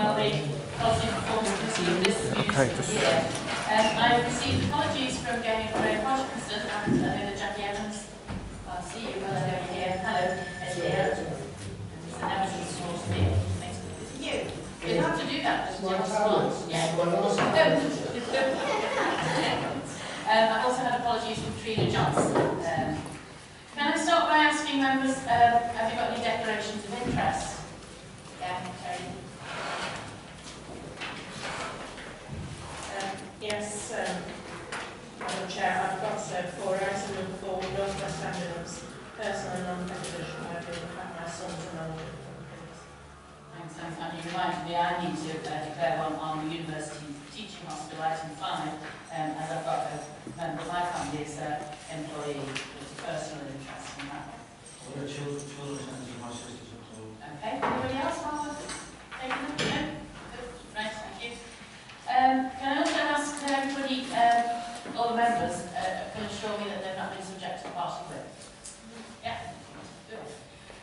Wellbeing, Health and Performance Team. This is here. I received apologies from Gary Graham Posh and Jackie Evans. I'll see you well over here. Hello, Eddie Evans. It's an Evans small thing. Thanks for you. We don't have to do that. It's one response. Yeah. I also had apologies from Trina Johnson. Can I start by asking members, have you got any declarations of interest? Yeah, yes, Madam Chair, I've got 4 hours and 4 North West Ambulance, personal non-prejudicial, I've been my son to London. Thanks, and you reminded me I need to declare one on the University Teaching Hospital item 5, as I've got a member of my family as an employee with personal interest in that one. Okay, anybody else want to take a look at it? Right, thank you. Can I also ask everybody, all the members, can assure me that they've not been subjected to party quit? Yeah? Good.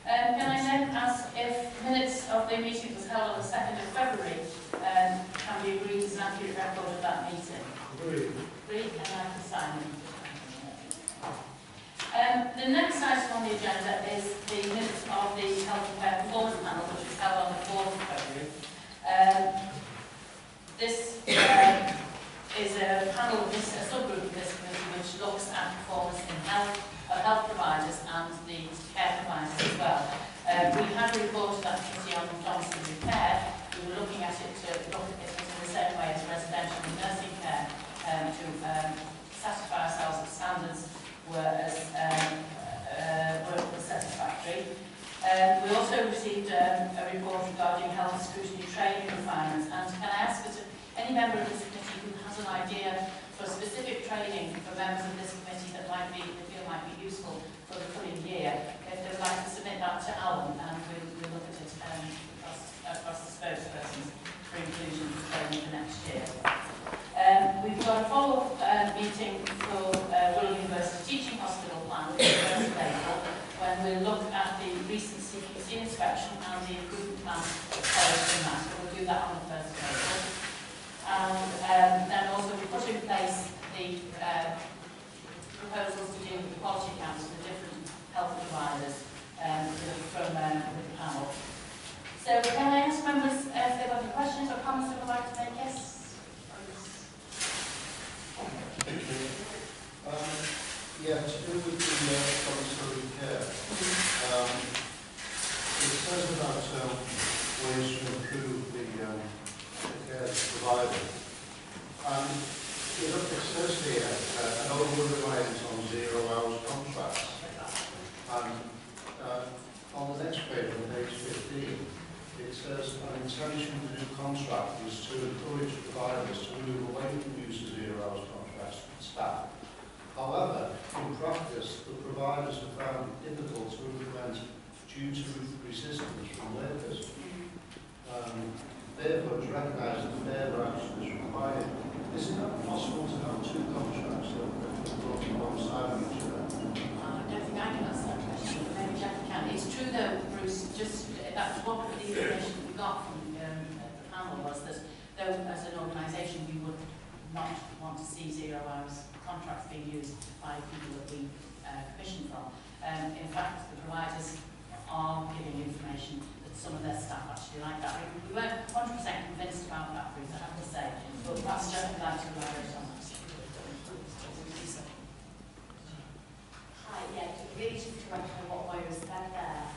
Can I then ask if minutes of the meeting was held on the 2nd of February can be agreed as an accurate record of that meeting? Agreed. Agreed, and I can sign them. The next item on the agenda is the minutes of the Health and Care Performance Panel, which was held on the 4th of February. This is a panel, a subgroup of this committee, which looks at performance in health of health providers and the care providers as well. We had reported that committee on Johnson Repair. We were looking at it to look at it in the same way as residential and nursing care to satisfy ourselves that standards were satisfactory. We also received a report regarding health scrutiny training requirements, and can I ask that any member of this committee who has an idea for specific training for members of this committee that might be, they feel might be useful for the coming year, if they would like to submit that to Alan, and we'll look at it across the spokespersons for inclusion for training for next year. We've got a follow-up meeting for Wirral University Teaching Hospital plan for the 1st of April, when we'll look at the recent CQC inspection and the improvement plan following that. So we'll do that on the 1st of April. And then also we put in place the proposals to deal with the quality counts for the different health providers from the panel. So can I ask members if they've got any questions or comments they would like to make? Yes? Thank you. Yeah, to do with the compulsory care, it says about ways to improve the care provided. It says here an overall reliance on 0 hours contracts. And on the next page, on page 15, it says an intention of the new contract is to encourage providers to move away from the use of 0 hours contracts. Staff. However, in practice, the providers have found it difficult to implement due to resistance from workers. Therefore, it's recognised that fairer action is required. Is it not possible to have two contracts that are brought alongside each other? I don't think I can answer that question, but maybe Jackie can. It's true, though, Bruce, just that's one of the information we got from the panel was that, though, as an organisation, we would not want to see 0 hours contracts being used by people that we commission from. In fact, the providers are giving information that some of their staff actually like that. We weren't 100% convinced about that, Bruce, I have to say, but that's just a glad to elaborate on that. Hi, yeah, really just to correct on what Moira said there.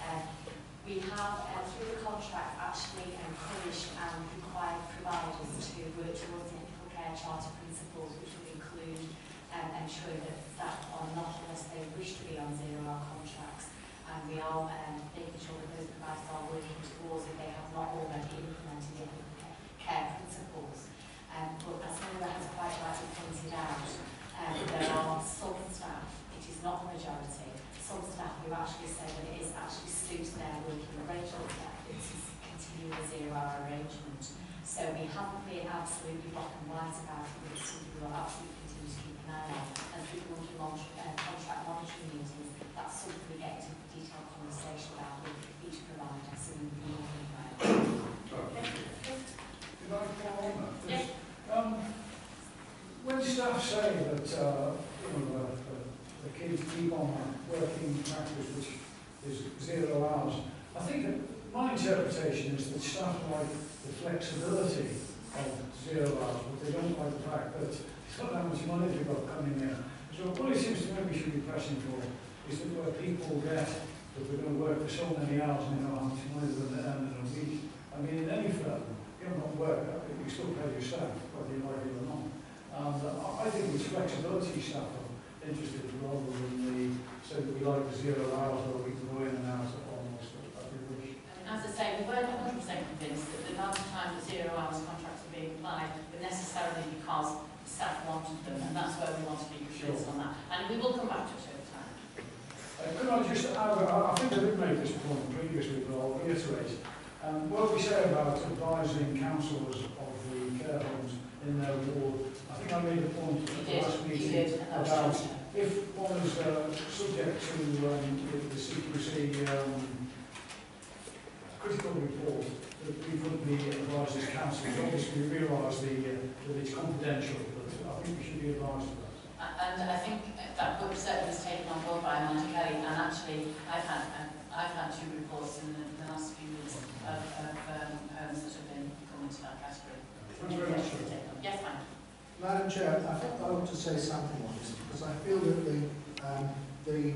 We have, through the contract, actually encouraged and required providers to work towards it. Charter principles, which would include ensuring that staff are not unless they wish to be on 0 hour contracts, and we are making sure that those providers are working towards if they have not already implemented any care principles. But as Mira has quite rightly pointed out, there are some staff, it is not the majority, some staff who actually say that it is actually suits their working arrangement that it is continuing the 0 hour arrangement. So we haven't been absolutely black and white about it, but it's something we'll absolutely continue to keep an eye on. And through the contract monitoring meetings, that's something we get into a detailed conversation about with each provider. So we will be say that the kids keep on working practice, which is 0 hours. I think that my interpretation is that staff like the flexibility of 0 hours, but they don't like the fact that it's not that much money they've got coming in. So what it seems to me we should be pressing for is that where people get that we're going to work for so many hours and they know how much money they're going to earn in a week. I mean, in any firm, you don't want to work, you still pay your staff, whether you like it or not. And I think it's flexibility staff are interested rather than the, so that we like the 0 hours or we can go in and out almost. As I say, we weren't 100% convinced that the amount of time the 0 hours contracts were being applied were necessarily because the staff wanted them, and that's where we want to be convinced on that. And we will come back to it over time. Could I just add, I think I did make this point previously, but I'll reiterate. What we say about advising councillors of the care homes in their ward, I think I made a point at the last meeting about if one is subject to the CQC critical report, that we would be advised as councillors. Obviously, we realise that it's confidential, but I think we should be advised of that. And I think that book certainly was taken on board by Amanda Kelly, and actually I've had 2 reports in the last few weeks of homes that have been coming to that category. Thank you very much. Yes, ma'am. Madam Chair, I think I ought to say something on this because I feel that the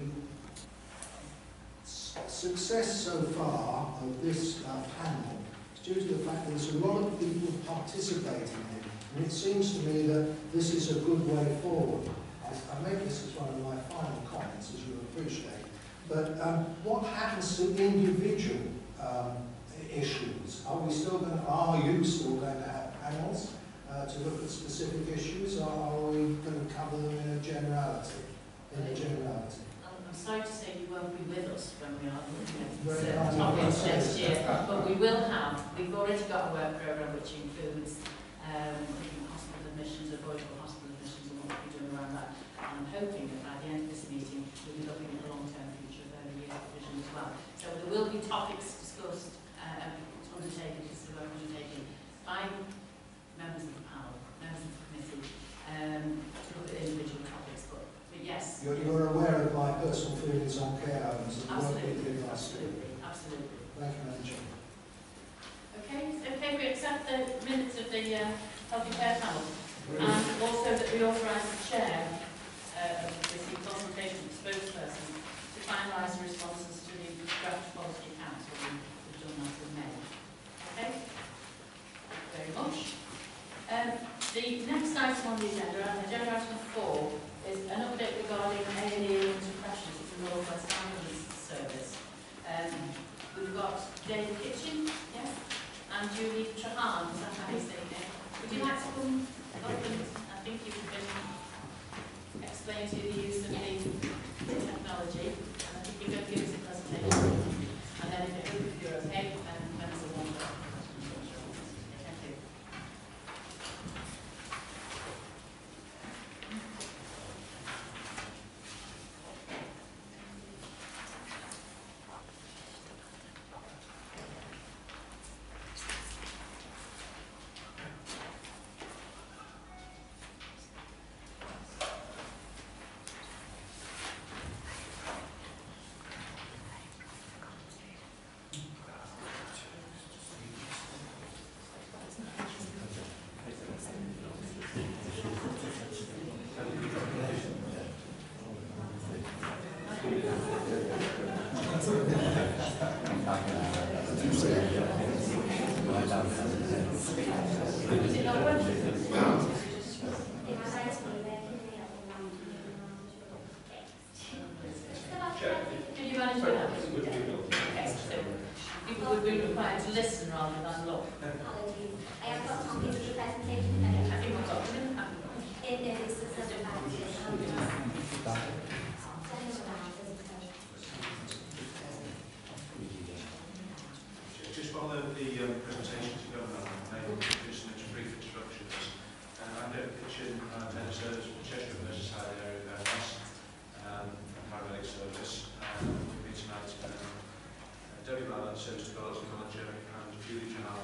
success so far of this panel is due to the fact that there's a lot of people participating in it. And it seems to me that this is a good way forward. I make this as one of my final comments, as you appreciate. But what happens to individual issues? Are you still going to have panels to look at specific issues, or are we going to cover them in a generality? I'm sorry to say you won't be with us when we are looking at the topics next year, but we will have. We've already got a work programme which includes hospital admissions, avoidable hospital admissions, and what we're doing around that. And I'm hoping that by the end of this meeting, we'll be looking at the long-term future of early years provision as well. So there will be topics discussed and undertaken, this is the work undertaken by members of the panel, members of the committee, to look at individual topics. But yes. You're aware of my personal feelings on care homes. Absolutely. Absolutely. Absolutely. Thank you, Madam Chair. Okay, we accept the minutes of the Health and Care Panel, and also that we authorise the Chair of the consultation spokesperson to finalise the responses to the draft policy accounts that we've done that in May. Okay, thank you very much. The next item on the agenda, and agenda item 4, is an update regarding A&E and pressures at the North West Ambulance Service. We've got David Kitchen, yes? And Julie Trahan, is that how you say it? Would you like to come up and I think you can explain to the use of the technology, and I think you're going to give us a presentation. And then if you're okay, then members will want to. Thank you. Service development manager and Julie Trahan,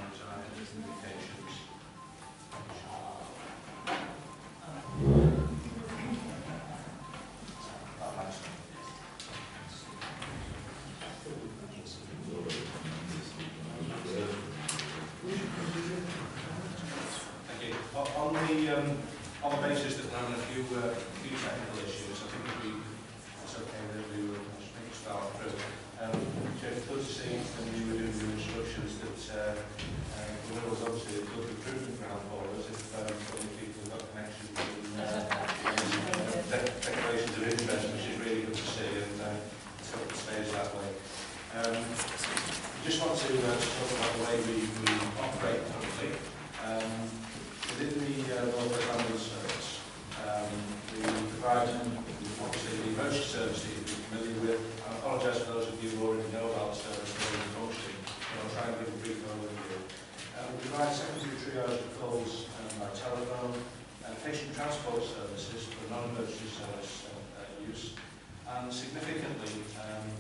on the basis that we're having a few technical issues, I think it's okay that we would start through. It's good to see when we were doing the instructions that there was obviously a good recruitment ground for us if some people have got connections and declarations of interest, which is really good to see, and it's helped it stays that way. Just want to talk about the way we operate currently. Within the North West Ambulance Service, we provide obviously the emergency service that you're familiar with. I apologise for those of you who already know about the service and function, but I'll try and give a brief overview. We provide secondary triage calls by telephone, patient transport services for non-emergency service use, and significantly,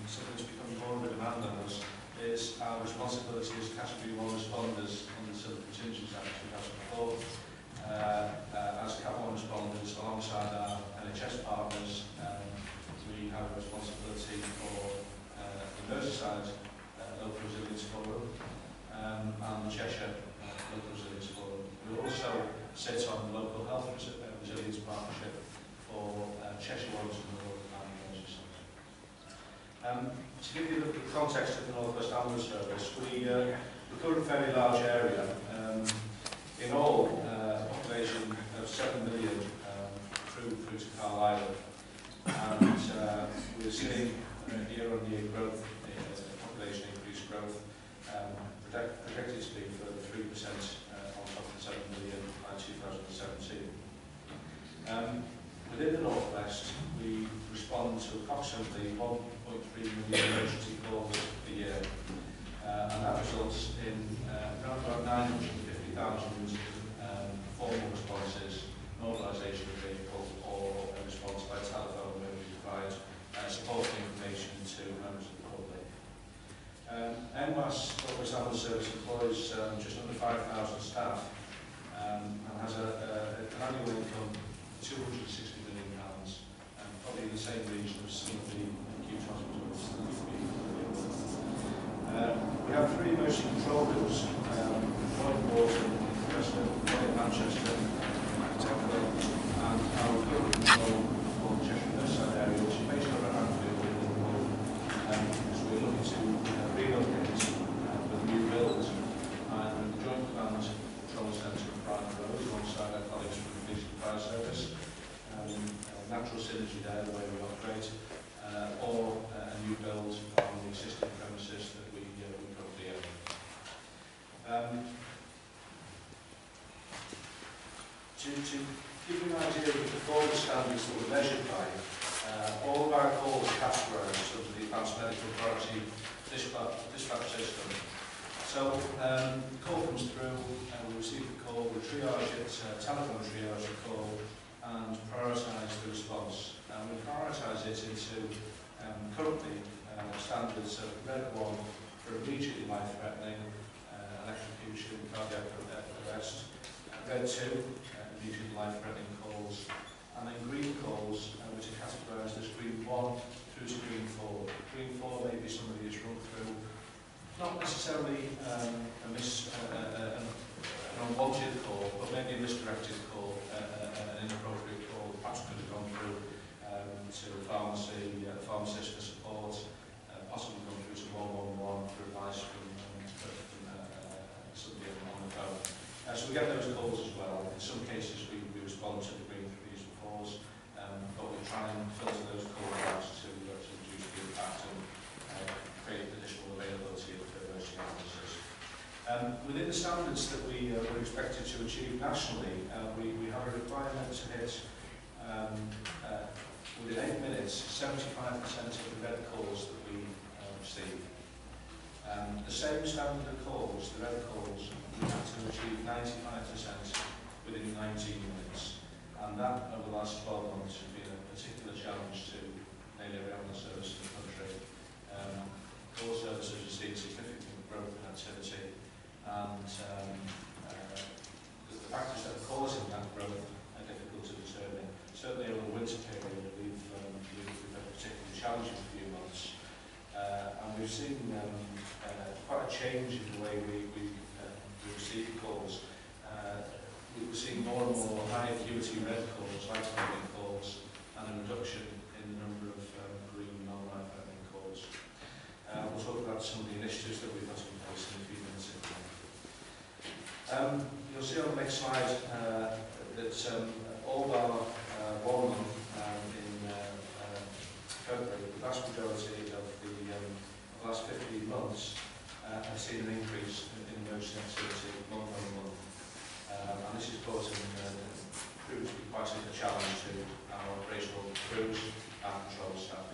something that's become more of a demand on us is our responsibility as Category 1 responders under the Civil Contingencies Act 2004 as Cat 1 responders alongside our NHS partners. We have a responsibility for the Merseyside Local Resilience Forum and the Cheshire Local Resilience Forum. We also sit on the Local Health Resilience Partnership for Cheshire Wards and the Northern Ireland Emergency Centre. To give you a little context of the North West Ambulance Service, we cover a very large area. In all, a population of 7 million through to Carlisle Island. And we're seeing year-on-year growth, population increase growth, projected to be further 3% on top of the 7 million by 2017. Within the North West, we respond to approximately 1.3 million emergency calls a year, and that results in around about 950,000 formal responses, normalisation of vehicle, or a response by telephone where we provide supporting information to members of the public. NWAS, North West Ambulance Service, employs just under 5,000 staff and has an annual income of £260 million, probably in the same region as some of the acute hospitals that we've been dealing with. We have three emergency control rooms, White Water, White Manchester, and our current control for the Cheshire Merseyside area, which is based on our outfit within the world, because we're looking to relocate with new builds, and the Joint Command Control Centre of Private Road alongside our colleagues from the Police and Fire Service. Natural synergy there, the way we operate, or a new build on the existing premises that we currently own. To give you an idea of the performance standards that we're measured by, all of our calls are categorised under the Advanced Medical Authority dispatch system. So the call comes through, we receive the call, we triage it, telephone triage the call, and prioritise the response. And we prioritise it into currently standards of red 1 for immediately life-threatening, electrocution, cardiac arrest, red 2, immediate life-threatening calls, and then green calls, which are categorised as green 1 through to green 4. Green 4 may be somebody who's run through, not necessarily an unwanted call, but maybe a misdirected call, an inappropriate call, perhaps could have gone through to the pharmacy, pharmacist for support, possibly gone through to 111 for advice from somebody on the phone. So we get those calls as well. In some cases we respond to the green 3s and 4s, but we try and filter those calls out to reduce the impact and create additional availability of emergency ambulances. Within the standards that we're expected to achieve nationally, we have a requirement to hit within 8 minutes 75% of the red calls that we receive. The same standard of calls, the red calls, we have to achieve 95% within 19 minutes. And that over the last 12 months has been a particular challenge to nearly every ambulance service in the country. All services have seen significant growth in activity, and the factors that are causing that growth are difficult to determine. Certainly over the winter period, we've had a particularly challenging few months, and we've seen quite a change in the way we receive calls. We've seen seeing more and more high acuity red calls, life-threatening calls, and a reduction in the number of green non-life-threatening calls. We'll talk about some of the initiatives that we've got in place in a few minutes. You'll see on the next slide that all of our one-month February, the vast majority of the last 15 months have seen an increase in emergency activity month on month. And this is causing proves to be quite a challenge to our operational crews, our control staff,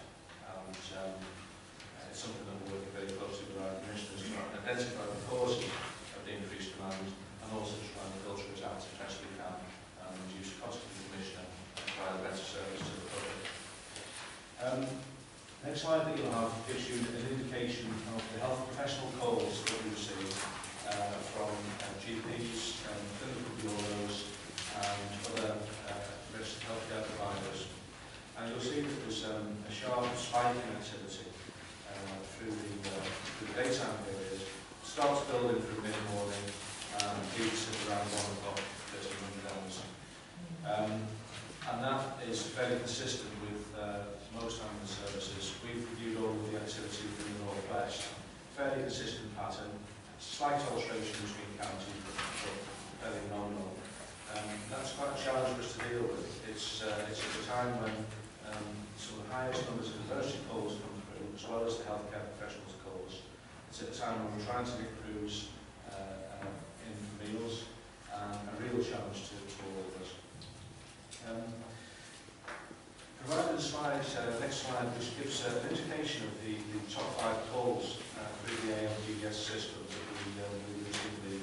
and it's something that we're working very closely with our administrators to identify the causes of the increased demand and also to try and filter it out as best we can and reduce the cost of the commissioner and provide a better service to the public. Next slide that you'll have gives you an indication of the health professional calls that we receive from GPs, clinical bureaus and other registered healthcare providers. And you'll see that there's a sharp spike in activity through the daytime period. It starts building through mid-morning and peaks at around 1 o'clock, 1300 hours. And that is very consistent with most ambulance services. We've reviewed all of the activity within the North West. Fairly consistent pattern, slight alteration between counties, but fairly nominal. That's quite a challenge for us to deal with. It's at a time when some of the highest numbers of emergency calls come through, as well as the healthcare professionals' calls. It's at a time when we're trying to get crews in for meals, and a real challenge to all of us. Provided a slide, next slide, which gives an indication of the top 5 calls through the ALGS system that we recently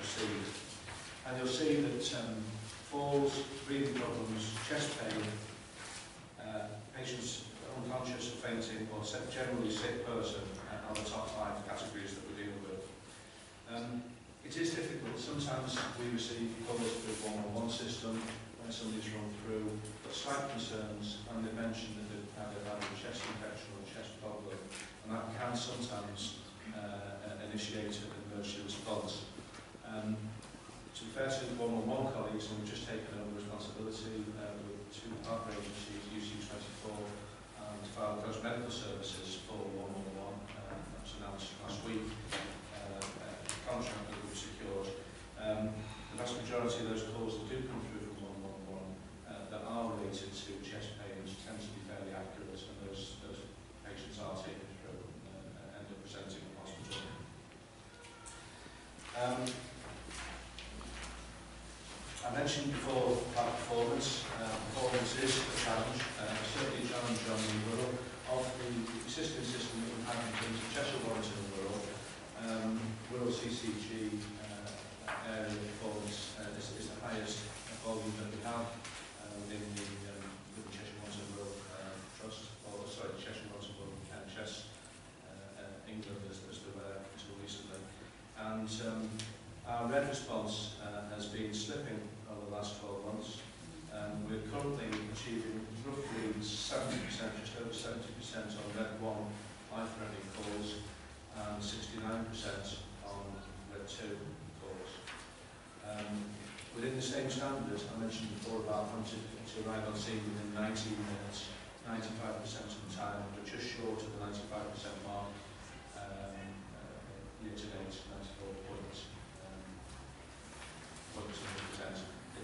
received. And you'll see that falls, breathing problems, chest pain, patients unconscious or fainting, or generally sick person are the top 5 categories that we're dealing with. It is difficult. Sometimes we receive calls with one-on-one system when somebody's run through, got slight concerns, and they mentioned that they've had a chest infection or a chest problem, and that can sometimes initiate an emergency response. To be fair to the one-on-one colleagues, and we've just taken over responsibility with 2 partner agencies, UC24 and Those Medical Services for one-on-one, that was announced last week, contract that we've secured. The vast majority of those calls that do come through from 111 that are related to chest pains tend to be fairly accurate, and those patients are taken through and end up presenting in hospital. I mentioned before about performance. Performance is a challenge, certainly a challenge on the Wirral. Of the existing system that we've had in terms of Cheshire Warrington and Wirral, Wirral CCG area performance is the highest volume that we have within the Cheshire Mountain World Trust, or sorry, Cheshire Mountain World and Chess, England as they were until recently. And our red response has been slipping over the last 12 months. We're currently achieving roughly 70%, just over 70% on red 1 life-threatening calls, and 69% on Red 2 calls. Within the same standards, I mentioned before about wanting to arrive on scene within 19 minutes, 95% of the time, but just short of the 95% mark, year to date, 94 points. It's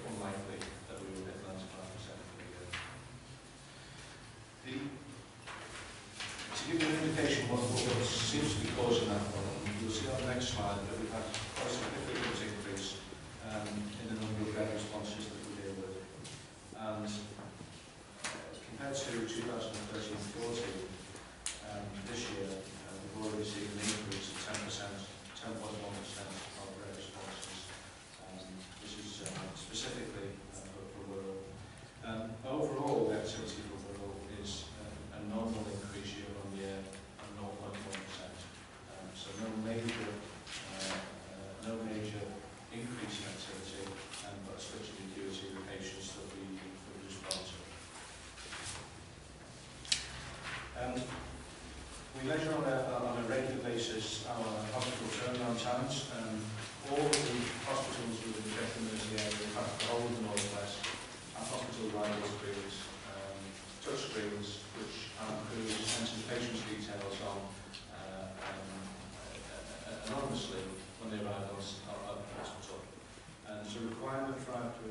unlikely that we will hit 95% for the year. To give you an indication of what seems to be causing that problem, you'll see on the next slide that we've had quite a significant increase in the number of red responses that we deal with. And compared to 2013-14, this year we've already seen an increase of 10%, 10.1% on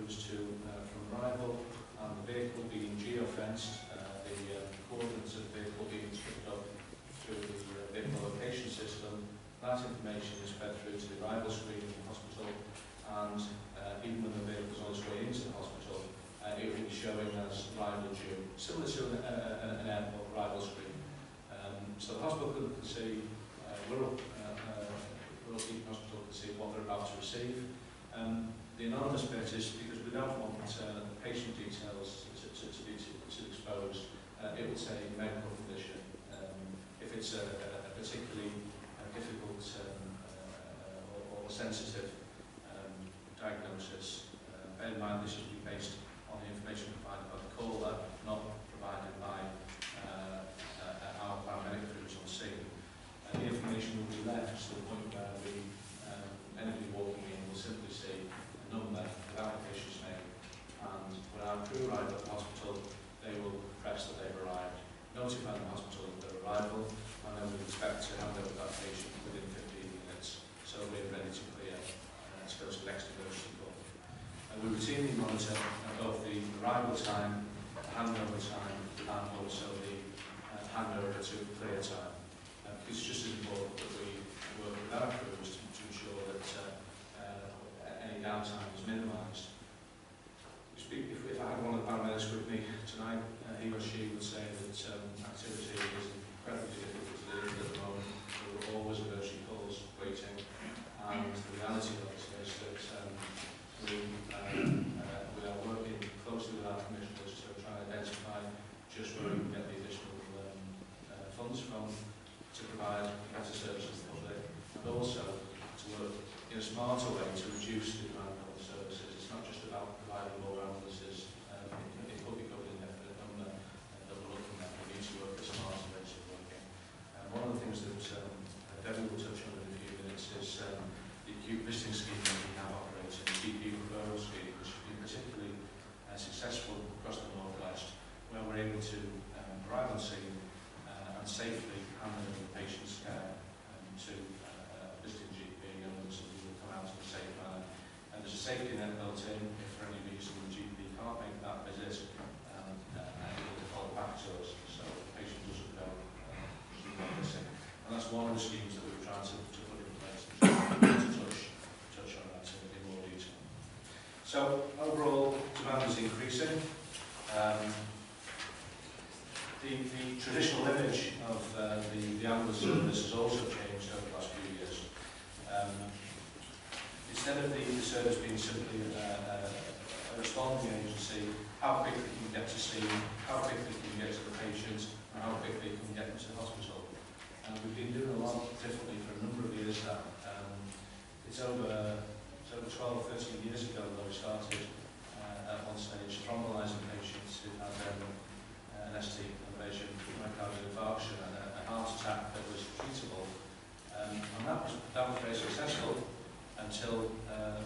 routes to from arrival, and the vehicle being geofenced, the coordinates of the vehicle being stripped up through the vehicle location system. That information is fed through to the arrival screen in the hospital, and even when the vehicle is on its way into the hospital, it will be showing as arrival due, similar to an airport arrival screen. So the hospital can see, Wirral Teaching Hospital can see what they're about to receive. The anonymous bit is because we don't want patient details to be exposed. It will say medical condition. If it's a particularly difficult or sensitive diagnosis, bear in mind this should be based on the information provided by the caller, not provided by our paramedic crews on scene. The information will be left to the point where the anybody walking in will simply see a number without the patient's name, and when our crew arrive at the hospital, they will press that they've arrived, notify the hospital of their arrival, and then we expect to hand over that patient within 15 minutes, so we're ready to clear to go to the next emergency call. We routinely monitor both the arrival time, the handover time, and also the handover to clear time. It's just as important that we work with our crews to ensure that any downtime is minimised. If I had one of the paramedics with me tonight, he or she would say that activity is incredibly difficult to do at the moment. There were always emergency calls waiting, and the reality of this is that we are working closely with our commissioners to try and identify just where we can get the additional funds from to provide better services to the public, and also to work in a smarter way to reduce the demand for services. It's not just about providing more ambulances. It could be covered in an infinite number that we're looking at. We need to work with smarter ways of working. One of the things that Debbie will touch on in a few minutes is the acute visiting scheme that we have operating, the GP referral scheme, which has been particularly successful across the North West, where we're able to arrive on scene and safely hand over the patient's care to a visiting GP, and then somebody will come out in a safe manner. And there's a safety net built in if for any reason the GP can't make that visit, and it will default back to us, so the patient doesn't go missing. And that's one of the schemes that we've tried to put in place, to touch on that in more detail. So overall, demand is increasing. The traditional image of the ambulance service has also changed over the last few years. Instead of the service being simply a responding agency, how quickly can you get to scene, how quickly can you get to the patient, and how quickly can you get them to the hospital. And we've been doing a lot differently for a number of years now. It's over 12 or 13 years ago that we started at one stage thrombolyzing patients who had an ST elevation, myocardial infarction, and a heart attack that was treatable, and that was very successful until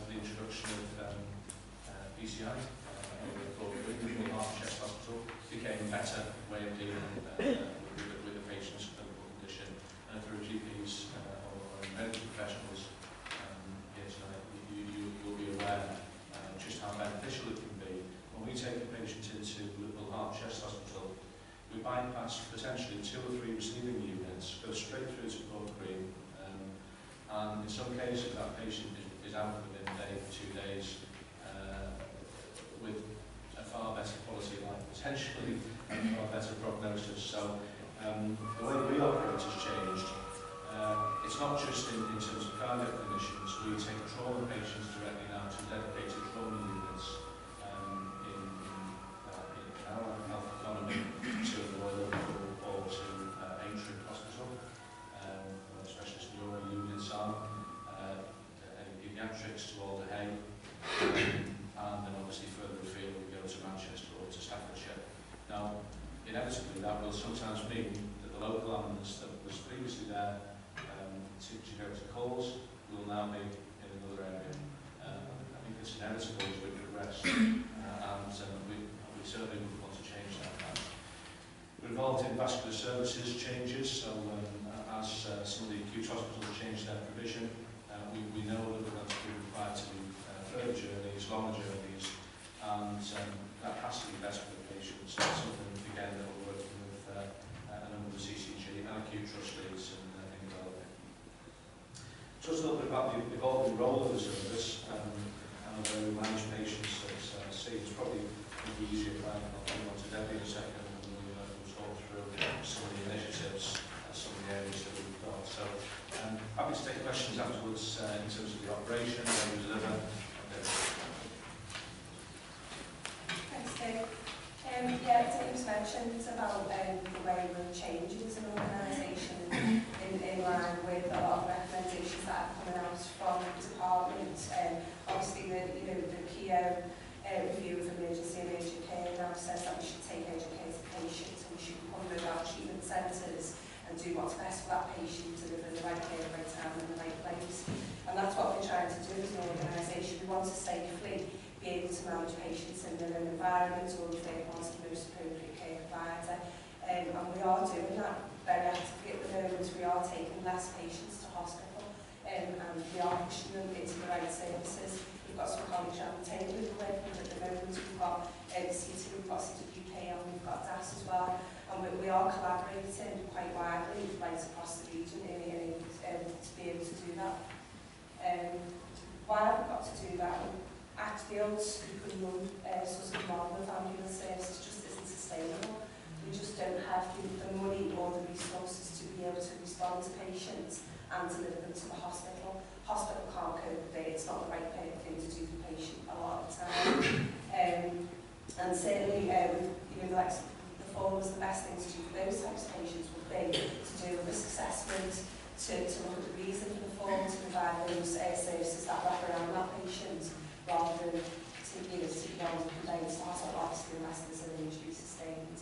the introduction of PCI, called the Heart Chest Hospital, became a better way of dealing with the patient's clinical condition. And through GPs or medical professionals here tonight, you'll be aware just how beneficial it can be when we take the patient into the Heart Chest Hospital. We bypass potentially 2 or 3 receiving units, go straight through to Port Green, and in some cases that patient is out within a day, 2 days, with a far better quality of life, potentially a far better prognosis. So the way we operate has changed. It's not just in terms of cardiac clinicians. We take trauma patients directly now to dedicated trauma units in our health economy, to the Royal or to Aintree Hospital, where the specialist neuro units are, pediatrics to Alder Hey, and then obviously further afield we go to Manchester or to Staffordshire. Now, inevitably that will sometimes mean that the local ambulance that was previously there to go to calls will now be in another area. I think it's inevitable as we progress, and we certainly wouldn't want to change that. We're involved in vascular services changes, so as some of the acute hospitals change their provision, we know that we're going to be required to do further journeys, longer journeys, Just a little bit about the evolving role of the service and the way we manage patients at sea. It's probably the easier plan. I'll come on to Debbie in a second and we'll talk through some of the initiatives and some of the areas that we've got. So happy to take questions afterwards in terms of the operation and the deliver. Thanks, Dave. Yeah, Dave's mentioned about the way we're changing as an organisation in line with a lot of recommendations that are coming out from the department. Obviously, the PO review of emergency and urgent care now says that we should take urgent care to patients and we should conduct our treatment centres and do what's best for that patient, deliver the right care, the right time, and the right place. And that's what we're trying to do as an organisation. We want to safely be able to manage patients in their own environment or if they want the most appropriate care provider. And we are doing that very actively at the moment. We are taking less patients to hospital and we are pushing them into the right services. We've got some colleagues around the table who are working at the moment. We've got CT, we've got CWP, and we've got DAS as well. And we are collaborating quite widely right across the region in to be able to do that. Why have we got to do that? Fields you can run sort of model of ambulance service just isn't sustainable. We just don't have the money or the resources to be able to respond to patients and deliver them to the hospital. Hospital can't cope with it, it's not the right thing to do for the patient a lot of the time. And certainly, like the forums, the best thing to do for those types of patients would be to do a risk assessment, to look at the reason for the form, to provide those services that wrap around that patient. Rather than to complaints to hospital officers unless there's an injury sustained.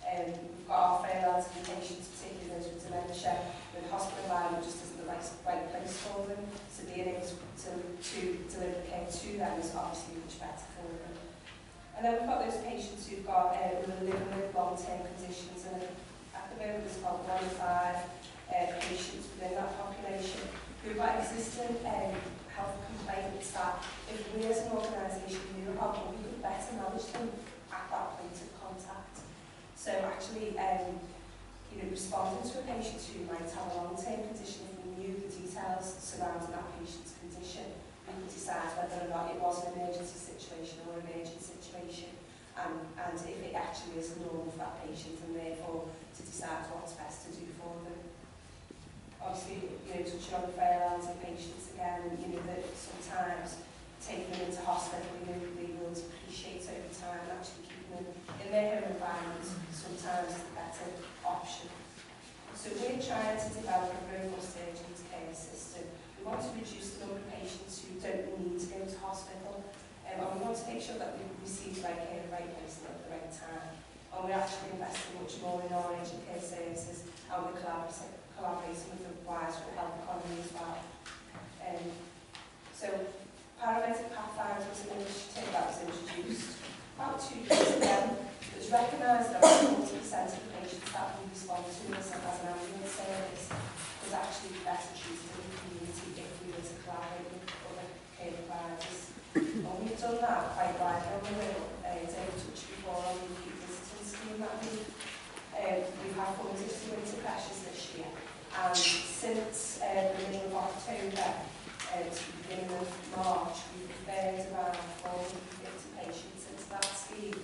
We've got our frailties and patients, particularly those with dementia, where the hospital environment just isn't the right place for them, so being able to deliver care to them is obviously much better for them. And then we've got those patients who've got living with long-term conditions, and at the moment there's about 1 in 5 patients within that population who've got existing health complaints that if we as an organisation knew about them, we could better manage them at that point of contact. So actually, responding to a patient who might have a long-term condition, if we knew the details surrounding that patient's condition, we could decide whether or not it was an emergency situation or an urgent situation, and if it actually is normal for that patient, and therefore to decide what's best to do for them. Obviously, touching on the frailties and patients again, and that sometimes taking them into hospital, they will appreciate over time, actually keeping them in their own environment sometimes is the better option. So we're trying to develop a robust urgent care system. We want to reduce the number of patients who don't need to go to hospital, and we want to make sure that we receive the right care in the right place and at the right time. And we're actually investing much more in our urgent care services, and we're collaborating with the wider health economy as well. So Paramedic Pathfinder was an initiative that was introduced about 2 years ago, which recognised that about 40% of the patients that we respond to as an ambulance service was actually better treated in the community if we were to collaborate with other care providers. And we've done that quite widely on the Wirral. David touched before on the acute visitors scheme that we've had funded to winter pressures this year. And since the middle of October to the beginning of March, we've referred around 450 patients into that scheme,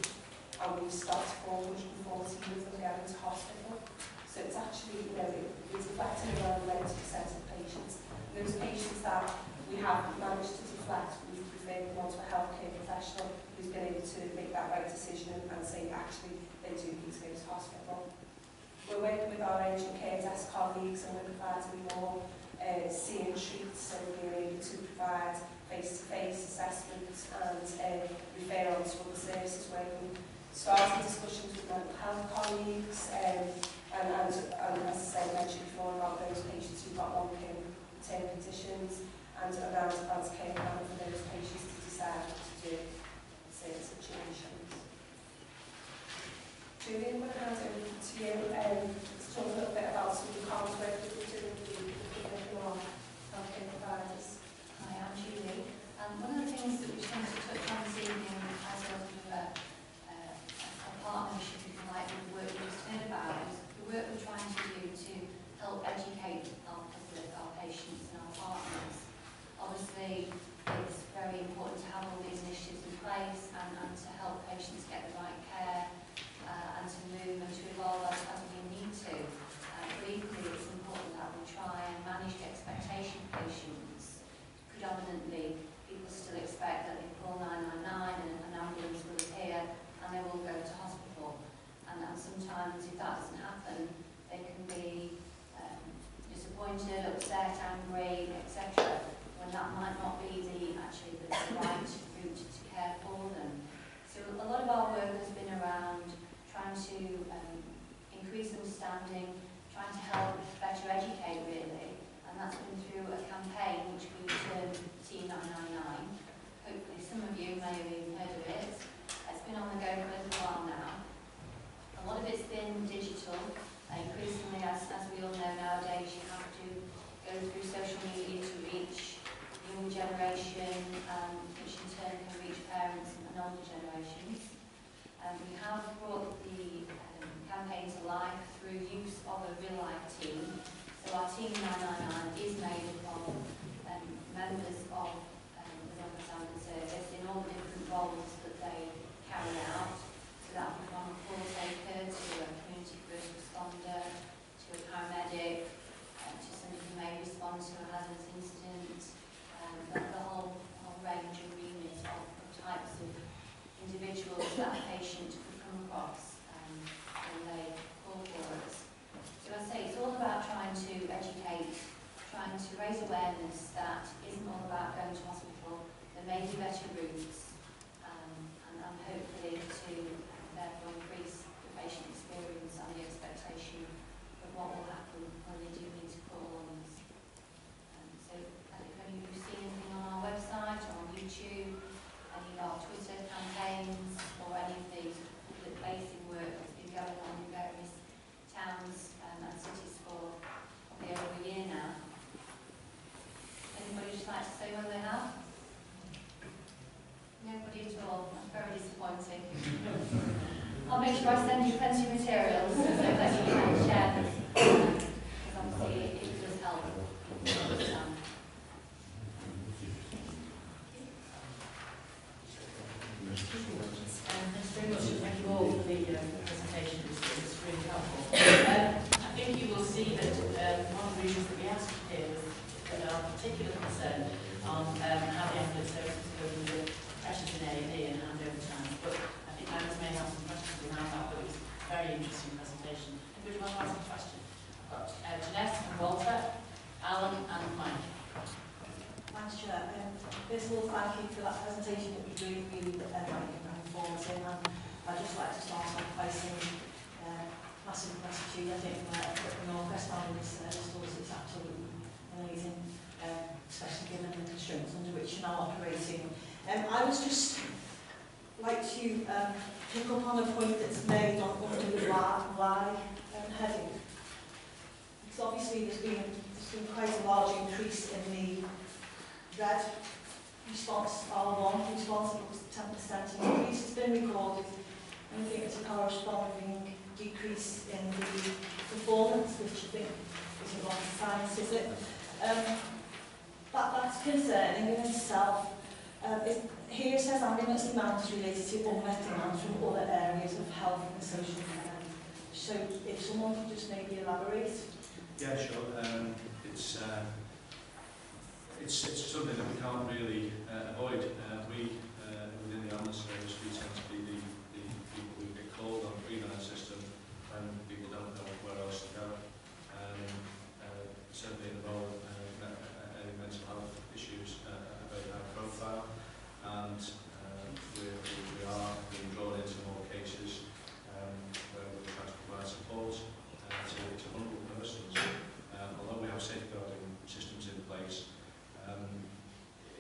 and we've started 414 of them going to hospital. So it's actually, it's reflecting around 90% of patients. And those patients that we have managed to deflect, we've referred them on to a healthcare professional who's been able to make that right decision and say, actually, they do need to go to hospital. We're working with our urgent care desk colleagues and we're providing more see and treat, so we're able to provide face-to-face assessments and referral to other services, working, starting discussions with mental health colleagues, and as I said, mentioned before about those patients who've got long-term conditions, and around advanced care plan for those patients to decide what to do in certain situations. Julie, I'm going to hand over to you to talk a little bit about some of the comms work that we're doing with the healthcare providers. Hi, I'm Julie. One of the things that we just wanted to touch on this evening as well as a partnership, if you like, with the work we just heard about is the work we're trying to do to help educate our public, our patients and our partners place and to help patients get the right care and to move and to evolve as we need to. But equally, it's important that we try and manage the expectation of patients. Predominantly, people still expect that they call 999 and an ambulance will appear and they will go to hospital. And sometimes, if that doesn't happen, they can be disappointed, upset, angry, etc. When that might not be the right route to care for them. So a lot of our work has been around trying to increase understanding, trying to help better educate really, and that's been through a campaign which we termed T999. Hopefully some of you may have even heard of it. It's been on the go for a little while now. A lot of it's been digital. Increasingly, as we all know nowadays, you have to go through social media to reach the younger generation, which in turn can reach parents and older generations. We have brought the campaign to life through use of a real-life team. So our Team 999 is made up of members of the North West Ambulance Service in all the different roles that they carry out. So that would be from a call taker to a community first responder, to a paramedic, to somebody who may respond to a hazardous incident, the whole range and remit of types of individuals that a patient could come across when they call for us. So I say it's all about trying to educate, trying to raise awareness that it isn't all about going to hospital, there may be better routes, and hopefully to therefore increase the patient experience and the expectation of what will happen when they do need to call on us. So I think when you see anything on our website or on YouTube, any of our Twitter campaigns or any of the public facing work that's been going on in various towns and cities for probably over a year now. Anybody just like to say what they have? Nobody at all. That's very disappointing. I'll make sure I send you plenty of materials so that you can share this. Because obviously it does help. Thanks very much, and thank you all for the presentation. It's really helpful. I think you will see that one of the reasons that we asked here was that our particular concern on how the ambulance services go through the pressures in A&E and handover times, but I think Alan may have some questions around that, but it was a very interesting presentation. Would you want to ask a question? I've got Jeanette and Walter, Alan and Mike. Thanks, Jeanette. First of all, thank you for that presentation. It was really, really informative, and I'd just like to start off by saying massive gratitude, I think, for the North West Ambulance Service. It's absolutely amazing, especially given the constraints under which you're now operating. I would just like to pick up on a point that's made on the why heading. Because obviously there's been quite a large increase in the red response, R1 response, it was 10% increase, it's been recorded, and I think it's a corresponding decrease in the performance, which I think isn't rocket science, is it? That's concerning in itself. Here it says ambulance demands related to unmet demands from other areas of health and social care. So if someone could just maybe elaborate. Yeah, sure. It's something that we can't really avoid. We within the ambulance service, we tend to be the people who get called on the system when people don't know where else to go. Certainly in the role any mental health issues are very high profile. And we are being drawn into more cases where we're trying to provide support to vulnerable persons. Although we have safeguarding systems in place,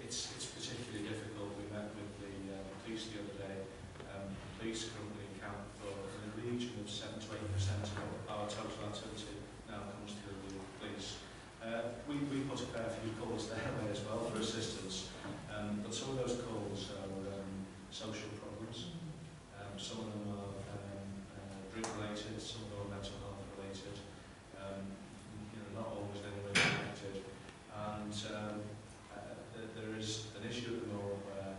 it's particularly difficult. We met with the police the other day. Police currently account for in the region of 7 to 8% of our total activity now comes through the police. We put a fair few calls their way as well for assistance, but some of those calls are social problems. Some of them are drug related, some of them are mental health related, not always anywhere connected. And there is an issue at the moment where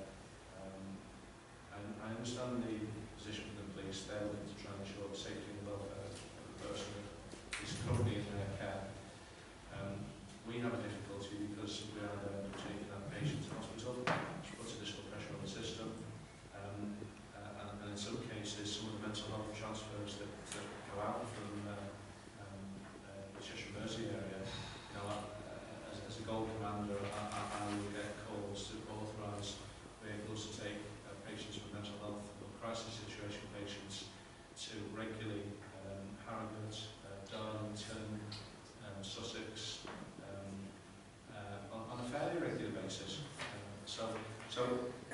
So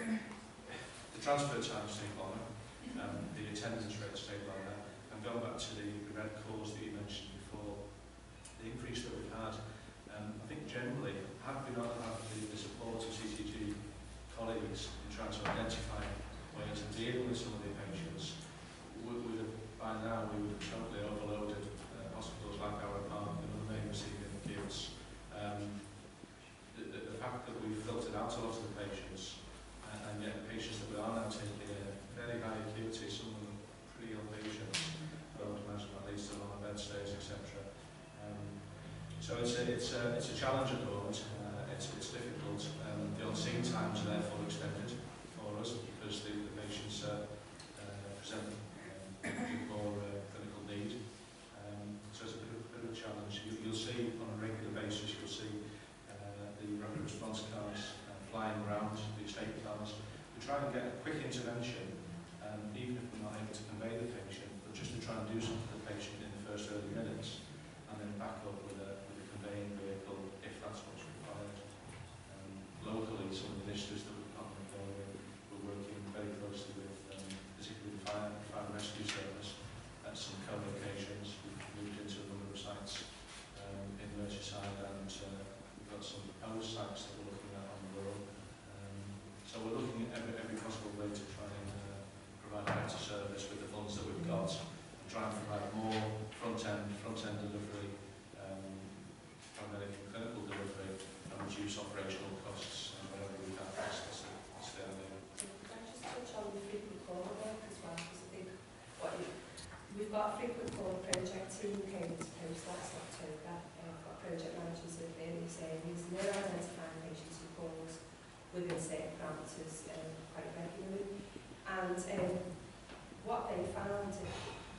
the transfer charge stayed longer, the attendance rate stayed longer, and going back to the prevent calls that you mentioned before, the increase that we've had, I think generally, had we not had the support of CCG colleagues in trying to identify ways of dealing with some of the patients, by now we would have totally overloaded hospitals like Arrowe Park and other main receiving units. The fact that we've filtered out a lot of the patients, and yet the patients that we are now taking in fairly high acuity, some of them pretty ill patients, I would imagine at least they're on the bed stays, etc. So it's a challenge at the moment. It's difficult. The on-scene times are therefore extended for us because the patients present more clinical need. So it's a bit of a challenge. You'll see on a regular basis. You'll see the rapid response cars flying around the estate cars. We try and get a quick intervention, even if we're not able to convey the patient, but just to try and do something for the patient in the first early minutes, and then back up with a conveying vehicle if that's what's required. Locally, some of the initiatives that we've got going with, we're working very closely with, particularly the fire rescue service at some co-locations. We've moved into a number of sites in Merseyside, and we've got some house sites that we're looking at on the Wirral. So we're looking at every possible way to try and provide a better service with the funds that we've got, and try and provide more front-end delivery, paramedic and clinical delivery, and reduce operational costs wherever we can. That's the idea. Can I just touch on the frequent caller work as well? Because I think we've got a frequent caller project team came to post last October. We've got project managers in various areas, and they're identifying patients who call us within certain parameters quite regularly. And what they found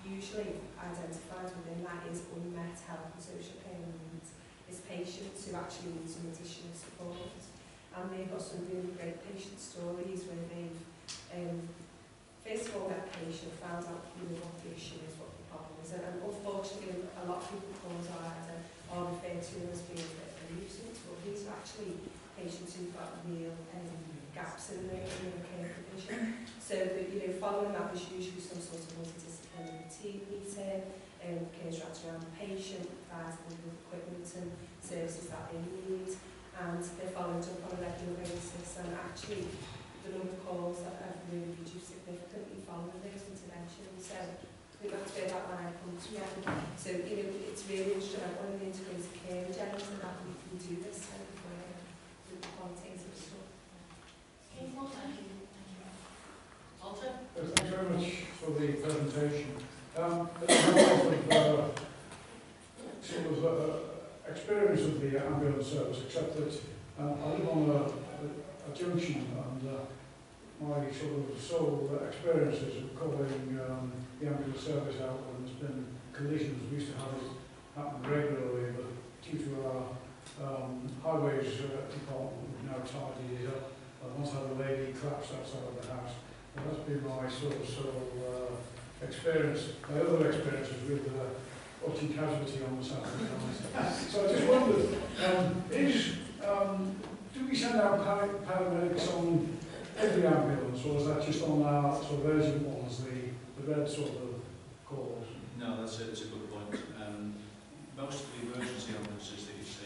usually identified within that is unmet health and social care needs. It's patients who actually need some additional support. And they've got some really great patient stories where they've, first of all, that patient found out really what the issue is, what the problem is. And unfortunately, a lot of people cause are referred to as being a nuisance, but these are actually patients who've got real gaps in their care provision. So that, you know, following that, there's usually some sort of multidisciplinary team meeting, cares wrapped around the patient, providing them with equipment and services that they need, and they're followed up on a regular basis. And actually, the number of calls that have really reduced significantly following those interventions. So I think that's where that line comes from. So, you know, it's really instrumental in the integrated care agenda that we can do this kind of work with the qualitative stuff. Thank you. Walter? Thank you very much for the presentation. There's a lot of sort of experience with the ambulance service, except that I live on a junction, and my sort of sole experience is of calling the ambulance service out when there's been collisions. We used to have it happen regularly, but due to our highways department, we've now tidied it up. I once had a lady collapse outside of the house, and that's been my sort of experience. My other experience is with OT casualty on the Saturday night. So I just wondered, do we send out paramedics on every ambulance, or is that just on our sort of urgent ones, the red sort of calls? No, that's a good point. Most of the emergency ambulances that you see,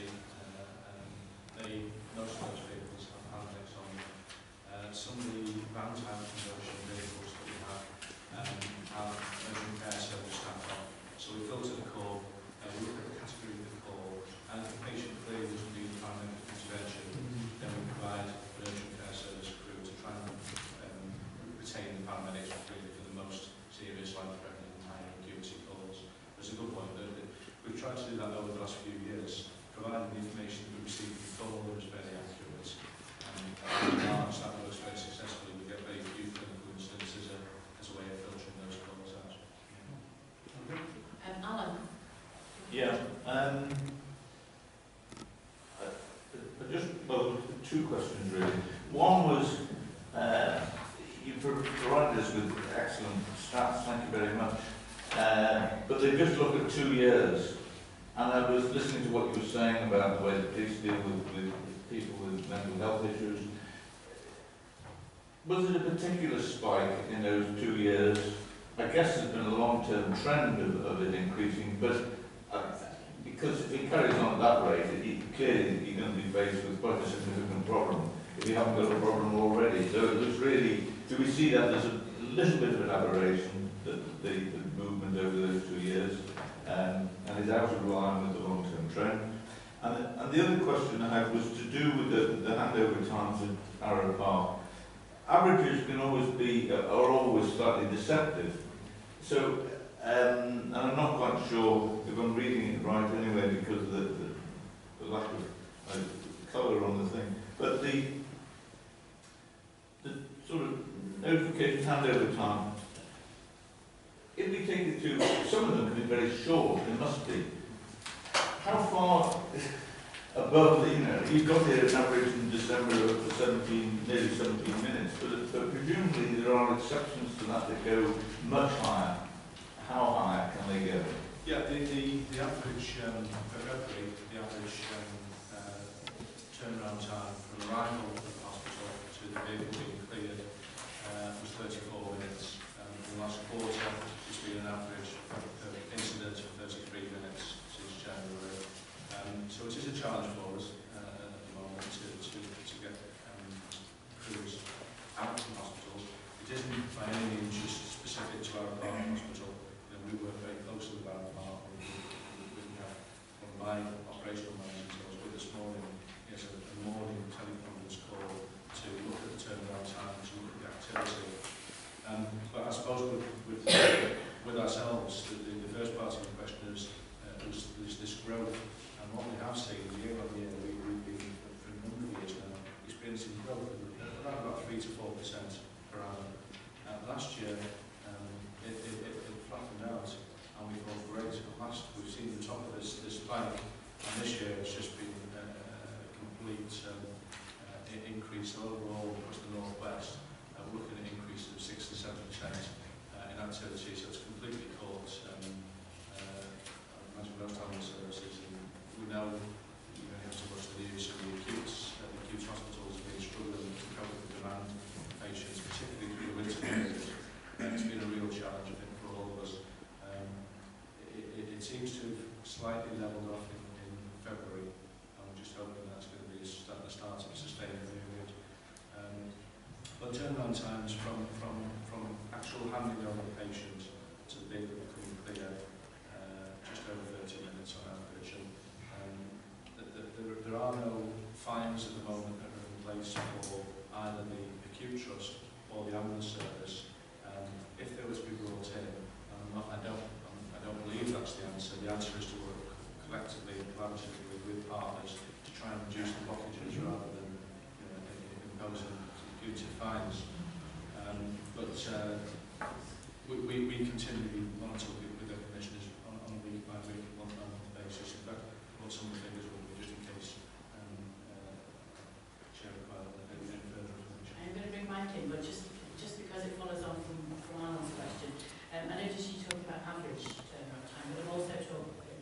most of those vehicles have paramedics on them. Some of the van type conversion vehicles that we have urgent care service staff on. So we filter the call, we look at the category of the call, and if the patient clearly doesn't need paramedic intervention, then we provide an urgent care service crew to try and retain the paramedics really for the most serious, life-threatening, high acuity calls. That's a good point. We've tried to do that over the last few years, providing the information that we receive from the call is very accurate. And in March, that works very successfully. We get very few clinical incidents as a way of filtering those calls out. Yeah. Alan? Yeah. Well, two questions really. One was, you provided us with excellent stats, thank you very much. But they just look at 2 years. And I was listening to what you were saying about the way the police deal with people with mental health issues. Was it a particular spike in those 2 years? I guess there's been a long-term trend of it increasing, but because if it carries on at that rate, clearly you're going to be faced with quite a significant problem if you haven't got a problem already. So it was really, do we see that there's a little bit of an aberration, the movement over those 2 years, and is out of line with the long-term trend? And the other question I had was to do with the handover times at Arrowe Park. Averages can always be, are always slightly deceptive. So, and I'm not quite sure if I'm reading it right anyway because of the lack of colour on the thing. But the sort of notification handover time, if we take the two, some of them can be very short, they must be. How far above, you know, you've got here an average in December of 17, nearly 17 minutes, but presumably there are exceptions to that that go much higher. How high can they go? Yeah, the average, turnaround time from arrival at the hospital to the vehicle being cleared was 34 minutes. In the last quarter, it's been an average incident of 33 minutes since January. So it is a challenge for us at the moment to get crews out of hospitals. It isn't by any means just specific to our hospital. You know, we work very closely with our department. We have one of my operational managers I was with this morning. He has a morning teleconference call to look at the turnaround time, to look at the activity. But I suppose with ourselves, the first part of the question is there's this growth, and what we have seen year on year, we've been for a number of years now experiencing growth of around about 3 to 4% per annum. Last year it flattened out, and we thought great. We've seen the top of this spike, and this year it's just been a complete increase overall across the North West. We're looking at an increase of 6 to 7% in activity, so it's completely caught. Most ambulance services, and we know you only have to watch the news, and the acute hospitals have been struggling to cope with the demand for patients, particularly through the winter periods. It's been a real challenge, I think, for all of us. It seems to have slightly levelled off in February. I'm just hoping that's going to be the start of a sustained period. But turnaround times from actual handing over the patient to the vehicle becoming clear, just over 30 minutes on average, and there are no fines at the moment that are in place for either the acute trust or the ambulance service. If there was to be brought in, I don't believe that's the answer. The answer is to work collectively and collaboratively with partners to try and reduce the blockages rather than imposing punitive fines. But we continually monitor with the commissioners on a week-by-week, month-by-month basis. In fact, what some of the figures will be, just in case Chair requires any further information. I'm going to bring mine in, but just because it follows on from Alan's question, I noticed you talk about average turnaround time, but I've also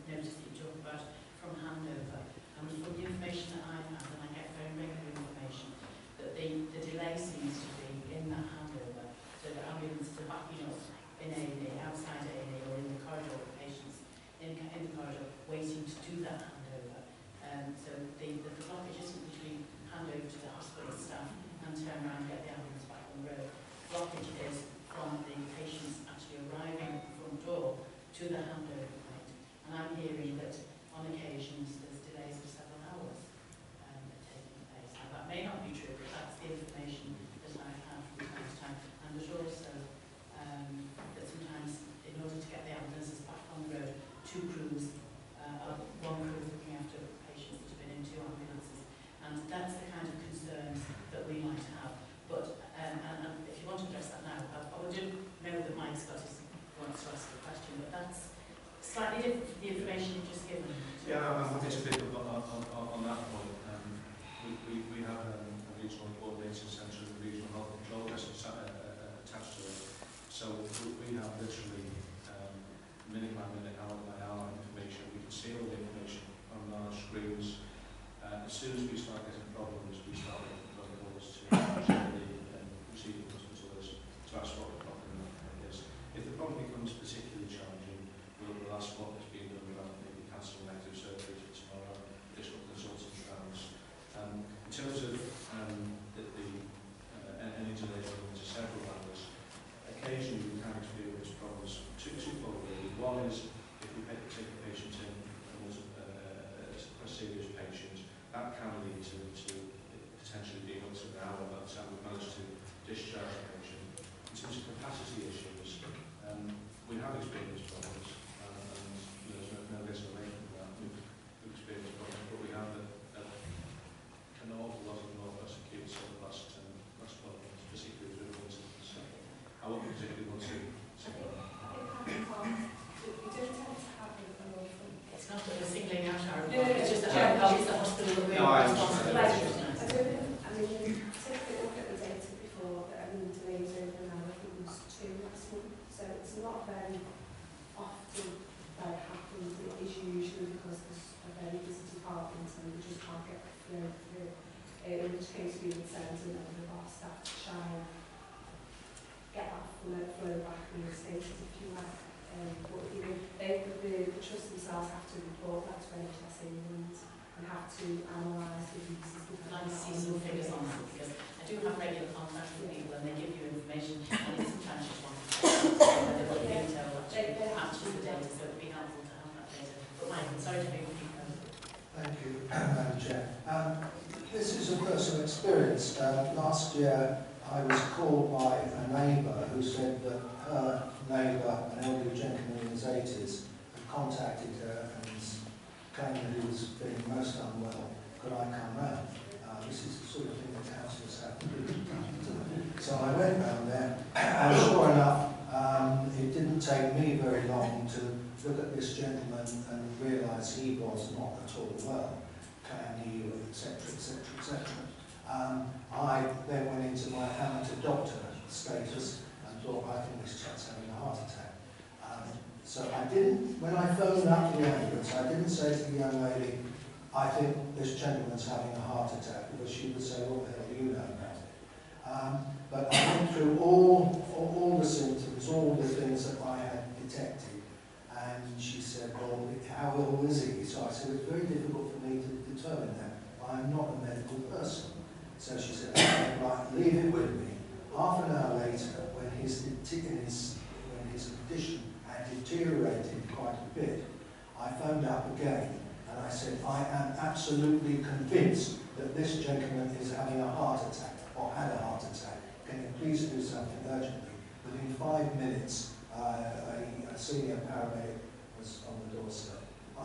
noticed that you talk about from handover. And from the information that I have, and I get very regular information, that the delay seems to be in that handover, so the ambulance to back, you know, in A&E, outside A&E, or in the corridor with patients, in the corridor, waiting to do that handover. So the blockage isn't between handover to the hospital staff and turn around and get the ambulance back on the road. The blockage is from the patients actually arriving at the front door to the handover point. And I'm hearing that on occasions there's delays of several hours taking place. Now that may not be true, but that's the information that I have from time to time. And there's also that sometimes, in order to get the ambulances back on the road, two crews, one crew looking after patients that have been in two ambulances, and that's the kind of concerns that we might have. But and if you want to address that now, I do know that Mike Scottis wants to ask the question, but that's slightly different from the information you've just given. Yeah, I'm happy to pick up on that point. We have further back in the states if you like. But you know, the trusts themselves have to report that to NHS England and have to analyse the uses. I'd like to see some figures on that, because I do have regular contact with people and they give you information and it's sometimes just one whether what the data or actually the data, so it would be helpful to have that data. But Michael, sorry to be with you. Thank you, Madam Chair. This is a personal experience. Last year I was called by a neighbour who said that her neighbour, an elderly gentleman in his 80s, had contacted her and claimed that he was feeling most unwell. Could I come round? This is the sort of thing that councillors have to do. So I went round there, and sure enough, it didn't take me very long to look at this gentleman and realise he was not at all well, clammy, etc., etc., etc. I then went into my amateur doctor status and thought, I think this chap's having a heart attack. So I didn't, when I phoned up the ambulance, I didn't say to the young lady, I think this gentleman's having a heart attack, because she would say, what the hell do you know about it? But I went through all the symptoms, all the things that I had detected, and she said, well, how ill is he? So I said, it's very difficult for me to determine that. I'm not a medical person. So she said, okay, right, leave it with me. Half an hour later, when his condition had deteriorated quite a bit, I phoned up again and I said, I am absolutely convinced that this gentleman is having a heart attack, or had a heart attack. Can you please do something urgently? Within 5 minutes, a senior paramedic was on the doorstep. I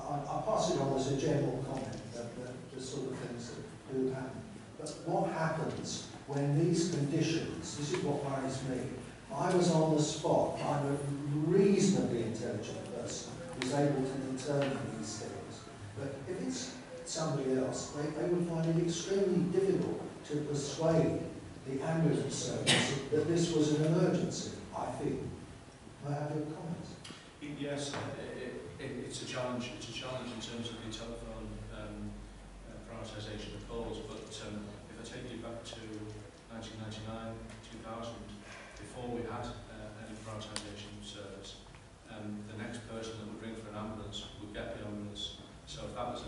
pass it on as a general comment, that the sort of things that do happen. But what happens when these conditions, this is what worries me. I was on the spot, I'm a reasonably intelligent person who's able to determine these things. But if it's somebody else, they would find it extremely difficult to persuade the ambulance service that this was an emergency, I feel. May I have your comments? Yes, it's a challenge. It's a challenge in terms of the telephone prioritisation of calls, but if I take you back to 1999, 2000, before we had any prioritisation service, the next person that would ring for an ambulance would get the ambulance. So if that was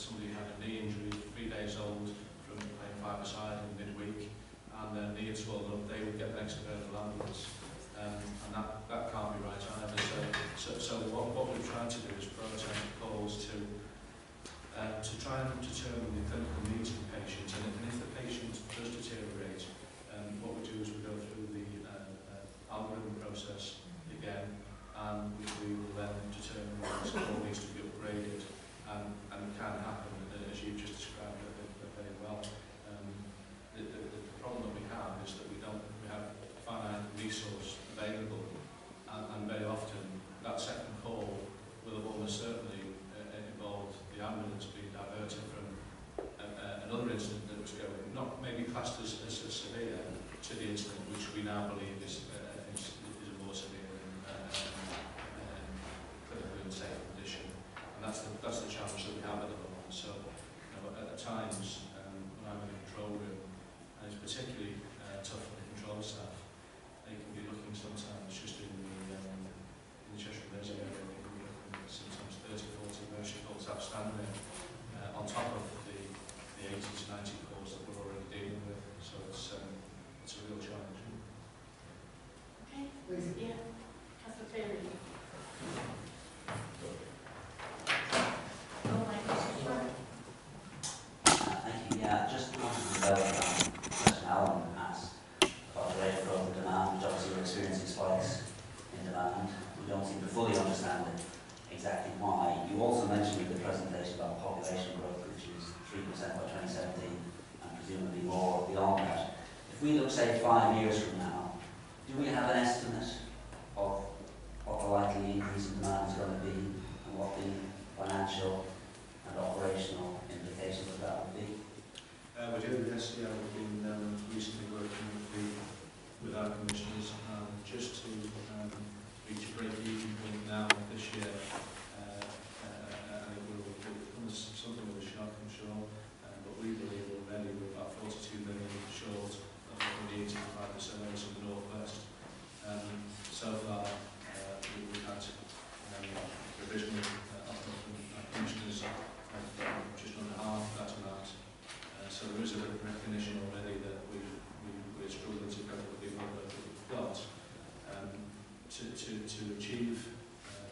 somebody who had a knee injury 3 days old from playing five-a-side in midweek and their knee had swollen up, they would get the next available ambulance. And that can't be right either. So what we've tried to do is prioritise the calls to try and determine the clinical needs of the patient, and if the patient does deteriorate, what we do is we go through the algorithm process again, and we will then determine what the score needs to be upgraded, and it can happen, as you've just described very well. The problem that we have is that we have a finite resource available, and very often that second call will have almost certainly involved the ambulance being diverted from another incident that was going, not maybe classed as severe, to the incident which we now believe is a more severe and clinically unsafe condition. And that's the challenge that we have at the moment. So you know, at times when I'm in the control room, and it's particularly tough for the control staff, they can be looking sometimes just in the Cheshire Reservoir area. Sometimes 30, 40 emergency calls outstanding on top of the 80 to 90 calls that we're already dealing with. So it's a real challenge. Okay. Yeah. Councillor Fairley. Oh, my gosh. Thank you. Yeah, just wanted to know about the question Alan asked about the rate of growth and demand, which obviously we're experiencing spikes in demand. We don't seem to fully understand it. Exactly why. You also mentioned in the presentation about population growth, which is 3% by 2017, and presumably more beyond that. If we look, say, 5 years from now, do we have an estimate of what the likely increase in demand is going to be, and what the financial and operational implications of that would be? We do, yes. Yeah, we've been recently working with our commissioners just to reach a break-even point now this year. And it will become something of a shock, I'm sure, but we believe already we're about 42 million short of what we need to provide the service in the North West. to achieve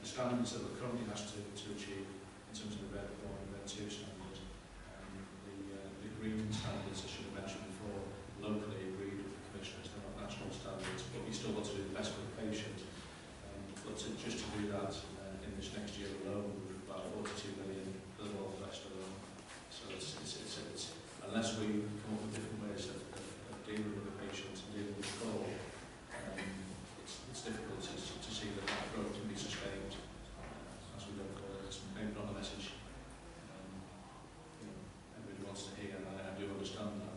the standards that we're currently asked to achieve in terms of the red 1 and red 2 standards. The green standards, I should have mentioned before, locally agreed with the commissioners, they're not national standards, but we still got to do the best for the patient. But just to do that in this next year alone, we've about 42 million for the World West alone. So it's unless we come up with different ways of dealing with the patients and dealing with the goal, it's difficult to see that that growth can be sustained as we go forward. It's maybe not a message everybody wants to hear, and I do understand that.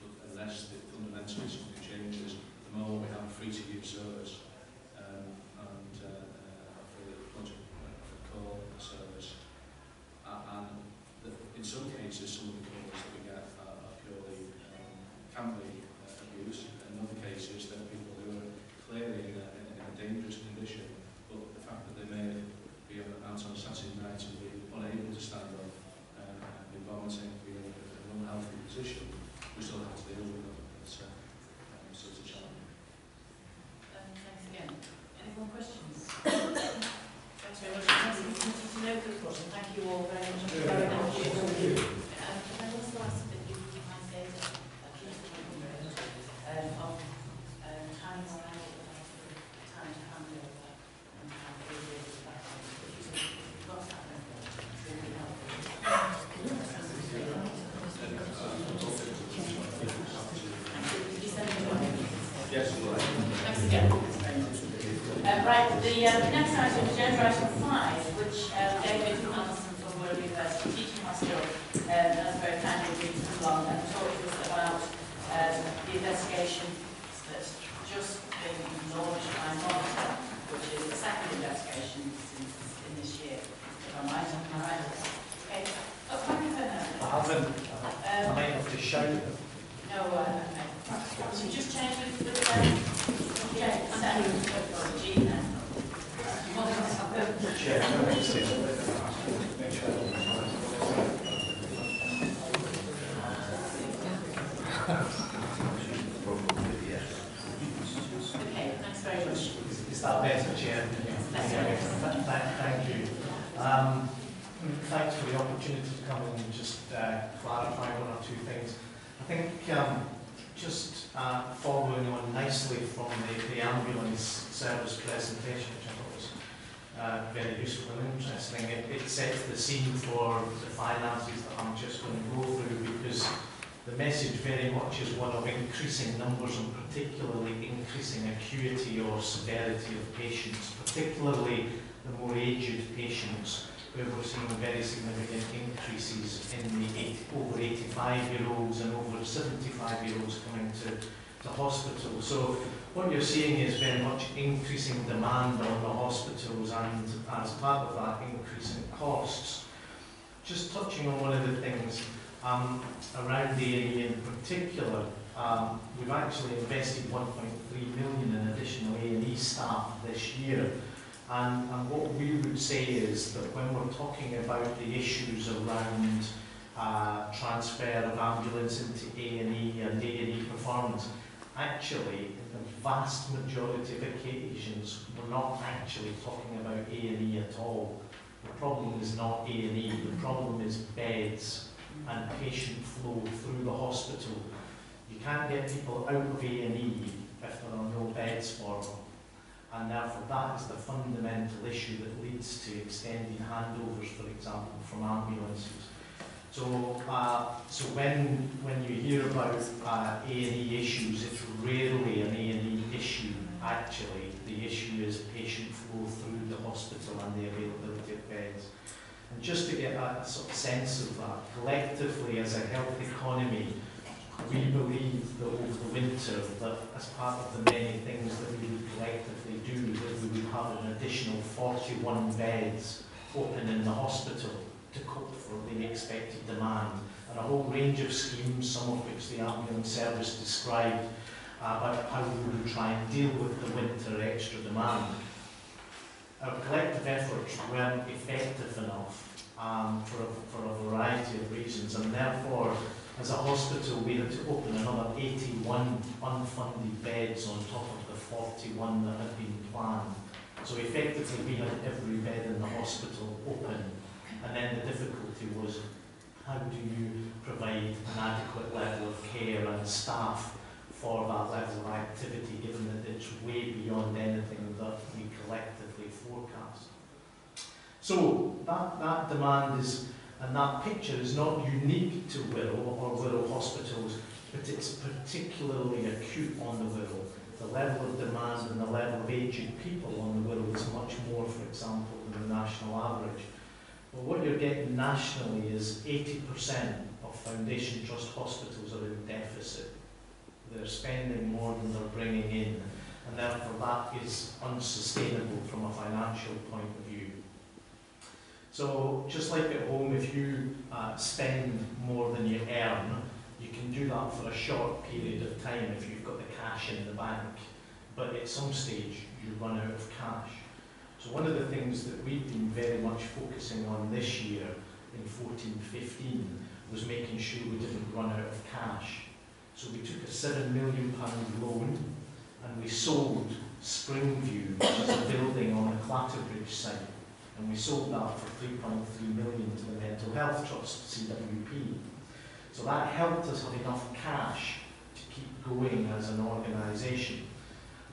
But unless fundamentally something changes, the moment we have a free-to-use service, in some cases, some of the calls that we get are purely can be abused. In other cases, there are people who are clearly in a dangerous condition, but the fact that they may be out on a Saturday night and be unable to stand up and be vomiting, be in an unhealthy position, we still have to deal with them. So it's a challenge. Thanks again. Any more questions? Thanks very much. It's no good question. Thank you all very much. Acuity or severity of patients, particularly the more aged patients, where we're seeing very significant increases in the over 85-year-olds and over 75-year-olds coming to hospital. So what you're seeing is very much increasing demand on the hospitals and, as part of that, increasing costs. Just touching on one of the things around the A&E in particular, we've actually invested 1.3 million in additional A&E staff this year, and what we would say is that when we're talking about the issues around transfer of ambulance into A&E and A&E performance, actually in the vast majority of occasions we're not actually talking about A&E at all. The problem is not A&E, the problem is beds and patient flow through the hospital. You can't get people out of A&E if there are no beds for them. And therefore that is the fundamental issue that leads to extended handovers, for example, from ambulances. So, when you hear about A&E issues, it's rarely an A&E issue, actually. The issue is patient flow through the hospital and the availability of beds. And just to get a sort of sense of that, collectively as a health economy, we believe that over the winter, that as part of the many things that we would collectively do, that we would have an additional 41 beds open in the hospital to cope for the expected demand. And a whole range of schemes, some of which the ambulance service described, about how we would try and deal with the winter extra demand. Our collective efforts weren't effective enough for a variety of reasons, and therefore as a hospital, we had to open another 81 unfunded beds on top of the 41 that had been planned. So effectively, we had every bed in the hospital open. And then the difficulty was, how do you provide an adequate level of care and staff for that level of activity, given that it's way beyond anything that we collectively forecast? So that demand is, and that picture is not unique to Wirral or Wirral hospitals, but it's particularly acute on the Wirral. The level of demand and the level of aging people on the Wirral is much more, for example, than the national average. But what you're getting nationally is 80% of Foundation Trust hospitals are in deficit. They're spending more than they're bringing in, and therefore that is unsustainable from a financial point of view. So just like at home, if you spend more than you earn, you can do that for a short period of time if you've got the cash in the bank. But at some stage, you run out of cash. So one of the things that we've been very much focusing on this year in 14-15 was making sure we didn't run out of cash. So we took a £7 million loan and we sold Springview, which is a building on the Clatterbridge site. And we sold that for £3.3 million to the Mental Health Trust, CWP. So that helped us have enough cash to keep going as an organisation,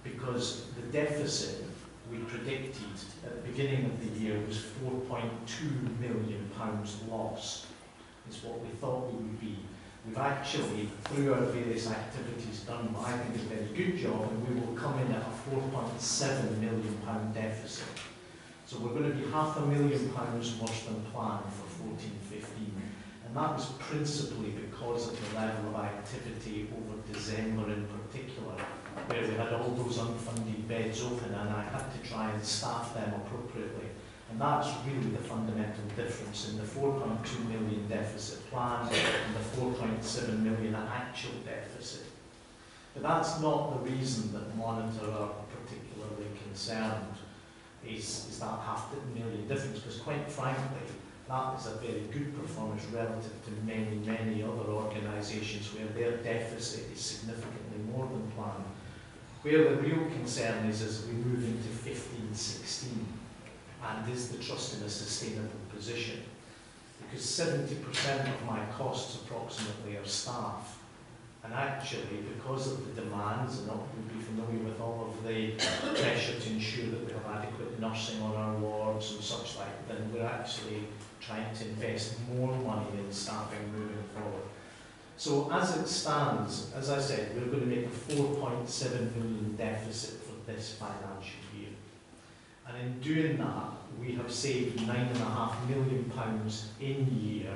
because the deficit we predicted at the beginning of the year was £4.2 million loss. It's what we thought we would be. We've actually, through our various activities, done what I think is a very good job, and we will come in at a £4.7 million deficit. So we're going to be £500,000 worse than planned for 14-15. And that was principally because of the level of activity over December in particular, where we had all those unfunded beds open and I had to try and staff them appropriately. And that's really the fundamental difference in the 4.2 million deficit plan and the 4.7 million actual deficit. But that's not the reason that Monitor are particularly concerned. Is that £500,000 difference, because quite frankly, that is a very good performance relative to many, many other organisations where their deficit is significantly more than planned. Where the real concern is as we move into 15-16, and is the trust in a sustainable position? Because 70% of my costs approximately are staff. And actually, because of the demands, and we'll be familiar with all of the pressure to ensure that we have adequate nursing on our wards and such like, then we're actually trying to invest more money in staffing moving forward. So as it stands, as I said, we're going to make a £4.7 million deficit for this financial year. And in doing that, we have saved £9.5 million in year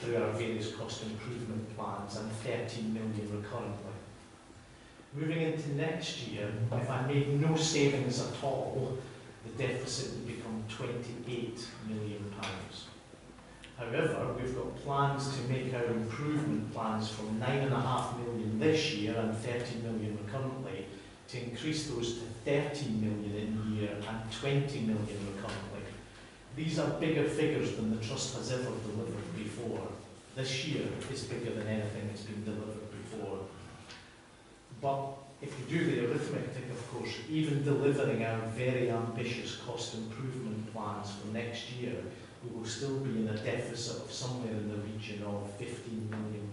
through our various cost improvement plans and £13 million recurrently. Moving into next year, if I made no savings at all, the deficit would become £28 million. However, we've got plans to make our improvement plans from £9.5 million this year and £13 million recurrently, to increase those to £30 million in year and £20 million recurrently. These are bigger figures than the Trust has ever delivered before. This year is bigger than anything that's been delivered before. But if you do the arithmetic, of course, even delivering our very ambitious cost improvement plans for next year, we will still be in a deficit of somewhere in the region of £15 million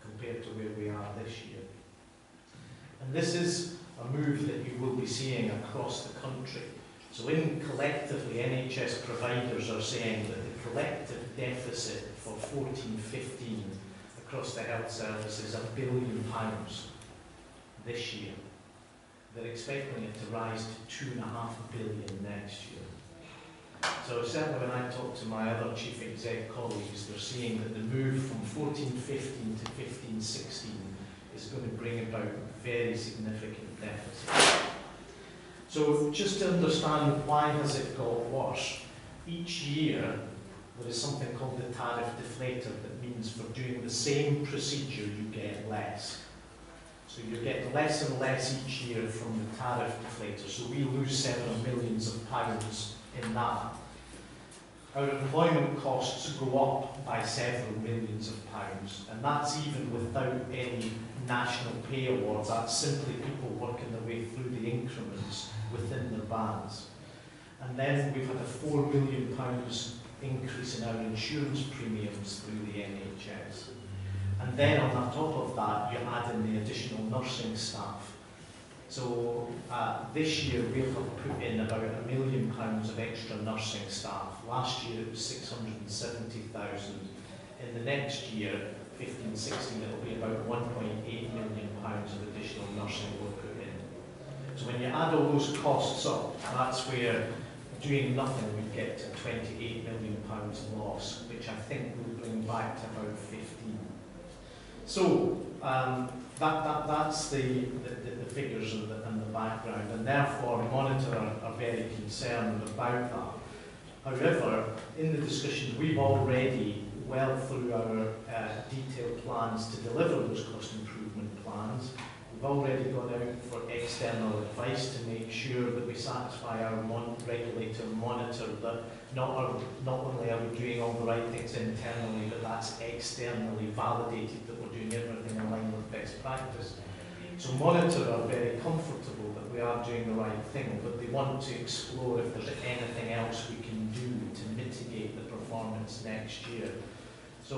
compared to where we are this year. And this is a move that you will be seeing across the country. So in collectively, NHS providers are saying that the collective deficit for 14-15 across the health service is £1 billion this year. They're expecting it to rise to £2.5 billion next year. So certainly when I talk to my other chief exec colleagues, they're seeing that the move from 14-15 to 15-16 is going to bring about very significant deficits. So just to understand why has it got worse, each year there is something called the tariff deflator that means for doing the same procedure you get less. So you get less and less each year from the tariff deflator, so we lose several millions of pounds in that. our employment costs go up by several millions of pounds, and that's even without any national pay awards. That's simply people working their way through the increments within their bands. And then we've had a £4 million increase in our insurance premiums through the NHS. And then on the top of that, you add in the additional nursing staff. So this year we've put in about £1 million of extra nursing staff. Last year it was 670,000. In the next year, 15-16, it'll be about £1.8 million of additional nursing we'll put in. So when you add all those costs up, that's where doing nothing would get to £28 million loss, which I think will bring back to about 15. So that's the figures and the background, and therefore Monitor are very concerned about that. However, in the discussion we've already well through our detailed plans to deliver those cost improvement plans. We've already gone out for external advice to make sure that we satisfy our regulator Monitor that not only are we doing all the right things internally, but that's externally validated that we're doing everything in line with best practice. So Monitor are very comfortable that we are doing the right thing, but they want to explore if there's anything else we can do to mitigate the performance next year. So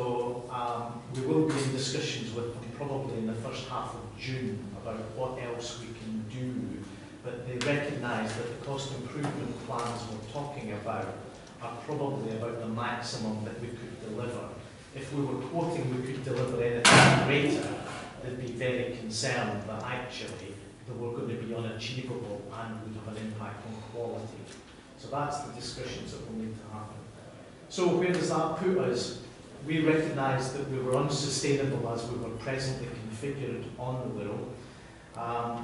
we will be in discussions with them probably in the first half of June about what else we can do, but they recognise that the cost improvement plans we're talking about are probably about the maximum that we could deliver. If we were quoting we could deliver anything greater, they'd be very concerned that actually they were going to be unachievable and would have an impact on quality. So that's the discussions that will need to happen. So where does that put us? We recognised that we were unsustainable as we were presently configured on the Wirral.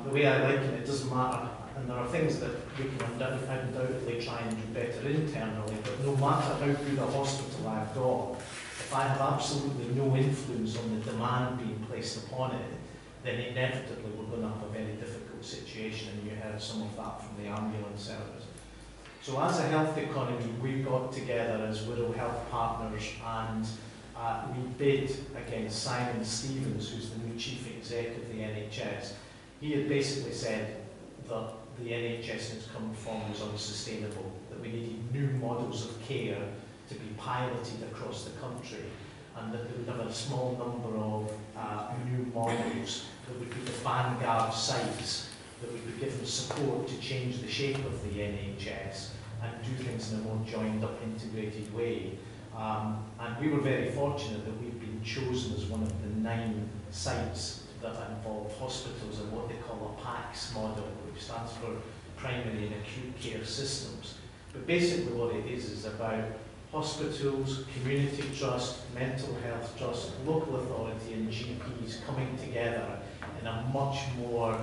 The way I liken it doesn't matter, and there are things that we can undoubtedly try and do better internally, but no matter how good a hospital I've got, if I have absolutely no influence on the demand being placed upon it, then inevitably we're going to have a very difficult situation, and you heard some of that from the ambulance service. So as a health economy, we got together as Wirral Health Partners and we bid against Simon Stevens, who's the new Chief Exec of the NHS. He had basically said that the NHS in its current form was unsustainable, that we needed new models of care to be piloted across the country, and that we would have a small number of new models that would be the vanguard sites, that we would give them support to change the shape of the NHS and do things in a more joined-up, integrated way. And we were very fortunate that we've been chosen as one of the 9 sites that involve hospitals in what they call a PACS model, which stands for Primary and Acute Care Systems. But basically what it is about hospitals, community trust, mental health trust, local authority and GPs coming together in a much more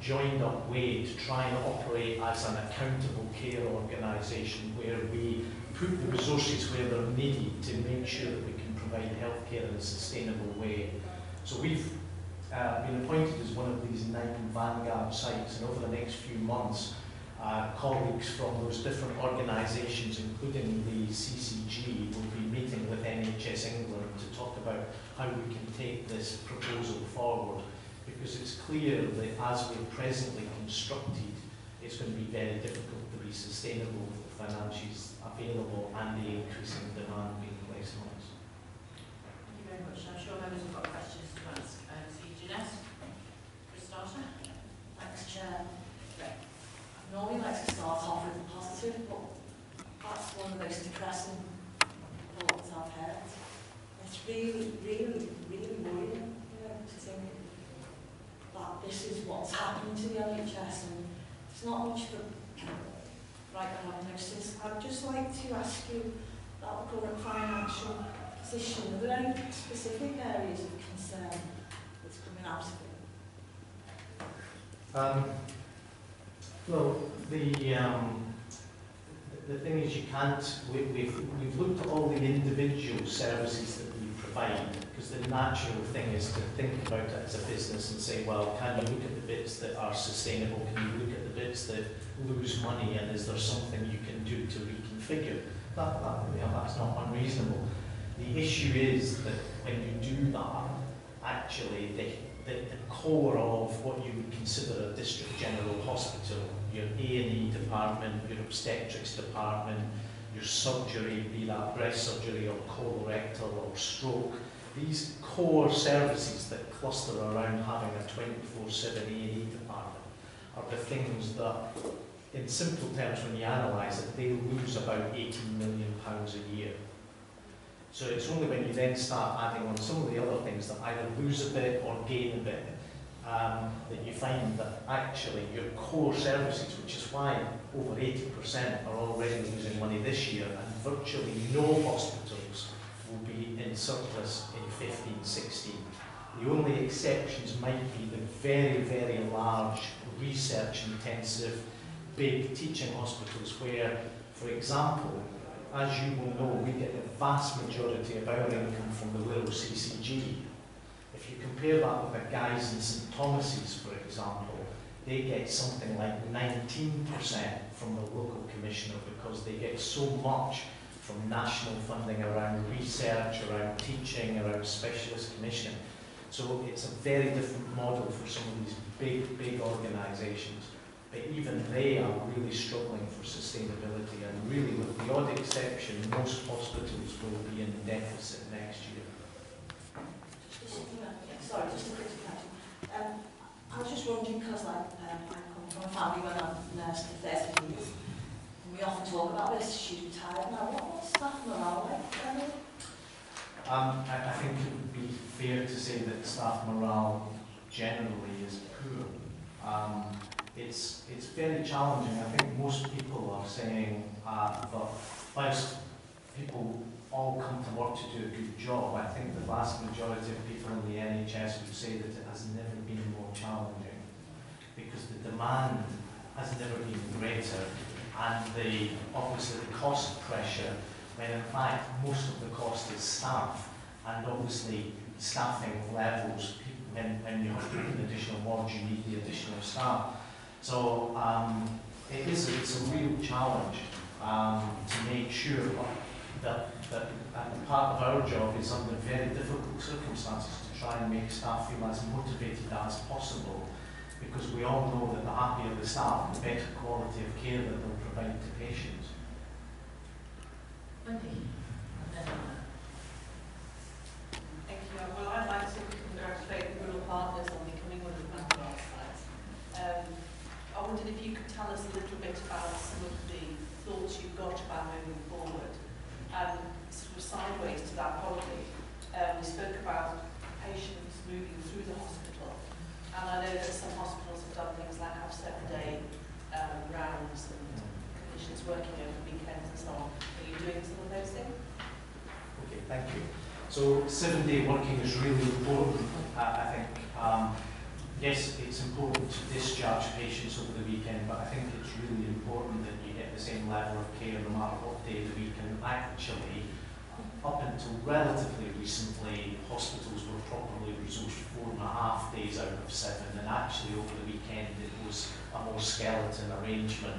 joined up way to try and operate as an accountable care organisation where we put the resources where they're needed to make sure that we can provide healthcare in a sustainable way. So we've been appointed as one of these 9 vanguard sites, and over the next few months colleagues from those different organisations, including the CCG, will be meeting with NHS England to talk about how we can take this proposal forward, because it's clear that as we're presently constructed, it's going to be very difficult to be sustainable with the finances available and the increasing demand being placed on us. Thank you very much. I'm sure members have got questions to ask. So, Jeanette, for a starter. Thanks, Chair. Right. I normally like to start off with the positive, but that's one of the most depressing reports I've heard. It's really, really, really worrying, you know, to think that this is what's happened to the NHS, and it's not much of a right diagnosis. I'd just like to ask you about the current financial position. Are there any specific areas of concern that's coming out of it? Well, the thing is, you can't. We've looked at all the individual services that we provide, because the natural thing is to think about it as a business and say, well, can you look at the bits that are sustainable? Can you look at the bits that lose money? And is there something you can do to reconfigure? That's not unreasonable. The issue is that when you do that, actually the core of what you would consider a district general hospital, your A&E department, your obstetrics department, your surgery, be that breast surgery or colorectal or stroke, these core services that cluster around having a 24/7 A&E department are the things that, in simple terms, when you analyse it, they lose about £18 million a year. So it's only when you then start adding on some of the other things that either lose a bit or gain a bit, that you find that actually your core services, which is why over 80% are already losing money this year, and virtually no hospitals will be in surplus in 15-16. The only exceptions might be the very, very large research-intensive big teaching hospitals where, for example, as you will know, we get the vast majority of our income from the Wirral CCG. If you compare that with the guys in St Thomas's, for example, they get something like 19% from the local commissioner because they get so much from national funding around research, around teaching, around specialist commissioning. So it's a very different model for some of these big, big organisations. But even they are really struggling for sustainability, and really, with the odd exception, most hospitals will be in deficit next year. Sorry, just a quick question. I was just wondering, because I come from a family where I'm nursed for 30 years, and we often talk about this, she's retired now. What's staff morale like? I think it would be fair to say that staff morale generally is poor. It's very challenging. I think most people are saying that whilst people all come to work to do a good job, I think the vast majority of people in the NHS would say that it has never been more challenging, because the demand has never been greater, and obviously the cost pressure, when in fact most of the cost is staff, and obviously staffing levels, when you're doing additional wards you need the additional staff. So it's a real challenge to make sure that part of our job is, under very difficult circumstances, to try and make staff feel as motivated as possible, because we all know that the happier the staff, the better quality of care that they'll provide to patients. Thank you. Well, I'd like to congratulate the Wirral partners on becoming one of the background sites. I wondered if you could tell us a little bit about some of the thoughts you've got about moving forward. And sort of sideways to that, probably, we spoke about patients moving through the hospital. And I know that some hospitals have done things like have 7-day rounds and clinicians working over weekends and so on. Are you doing some of those things? Okay, thank you. So 7-day working is really important, I think. Yes, it's important to discharge patients over the weekend, but I think it's really important that you get the same level of care no matter what day of the week. And actually, up until relatively recently, hospitals were properly resourced 4.5 days out of 7, and actually over the weekend it was a more skeleton arrangement.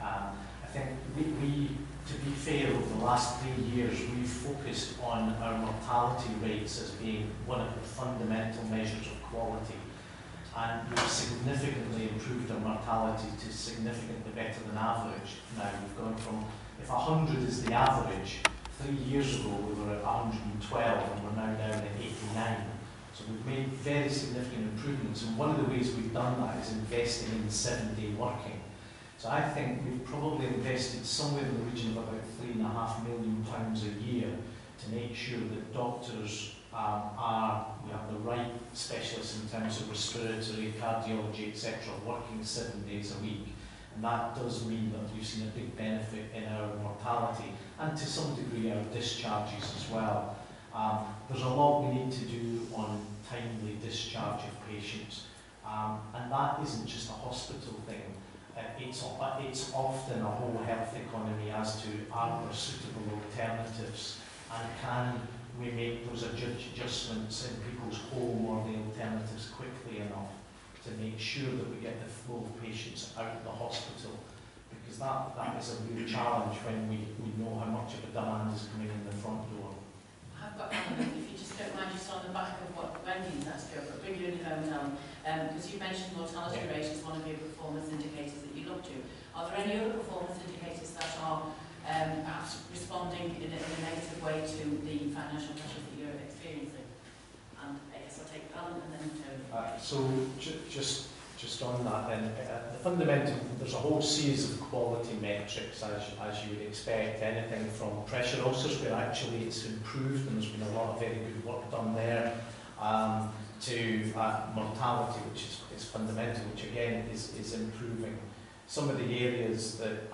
I think we, to be fair, over the last 3 years we've focused on our mortality rates as being one of the fundamental measures of quality. And we've significantly improved our mortality to significantly better than average. Now we've gone from, if 100 is the average, 3 years ago we were at 112 and we're now down at 89. So we've made very significant improvements, and one of the ways we've done that is investing in 7-day working. So I think we've probably invested somewhere in the region of about £3.5 million a year to make sure that doctors we have the right specialists in terms of respiratory, cardiology, etc., working 7 days a week. And that does mean that we've seen a big benefit in our mortality, and to some degree our discharges as well. There's a lot we need to do on timely discharge of patients, and that isn't just a hospital thing. It's often a whole health economy as to, are there suitable alternatives, and can we make those adjustments in people's home or the alternatives quickly enough to make sure that we get the flow of patients out of the hospital. because that is a real challenge when we know how much of a demand is coming in the front door. I've got Alan, if you just don't mind, just on the back of what Wendy's asked you, but bring you in home now, because you mentioned mortality rate is one of your performance indicators that you look to. Are there any other performance indicators that are perhaps responding in a negative way to the financial pressures that you're experiencing? And I guess I'll take Alan and then Tony. So just on that then, the fundamental, there's a whole series of quality metrics as you would expect, anything from pressure ulcers where actually it's improved and there's been a lot of very good work done there, to mortality, which is fundamental, which again is improving. Some of the areas that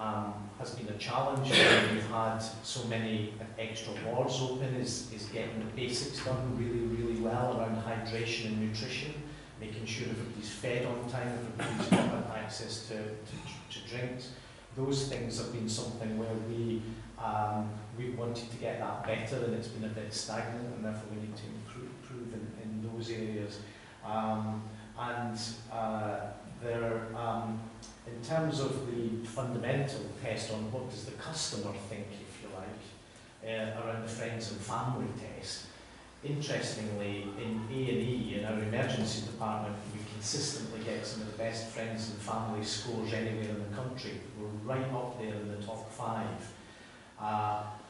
has been a challenge when we've had so many extra wards open is getting the basics done really, really well around hydration and nutrition, making sure everybody's fed on time, everybody's got access to drinks. Those things have been something where we wanted to get that better, and it's been a bit stagnant, and therefore we need to improve in those areas. In terms of the fundamental test on what does the customer think, if you like, around the friends and family test, interestingly, in A&E, in our emergency department, we consistently get some of the best friends and family scores anywhere in the country. We're right up there in the top 5.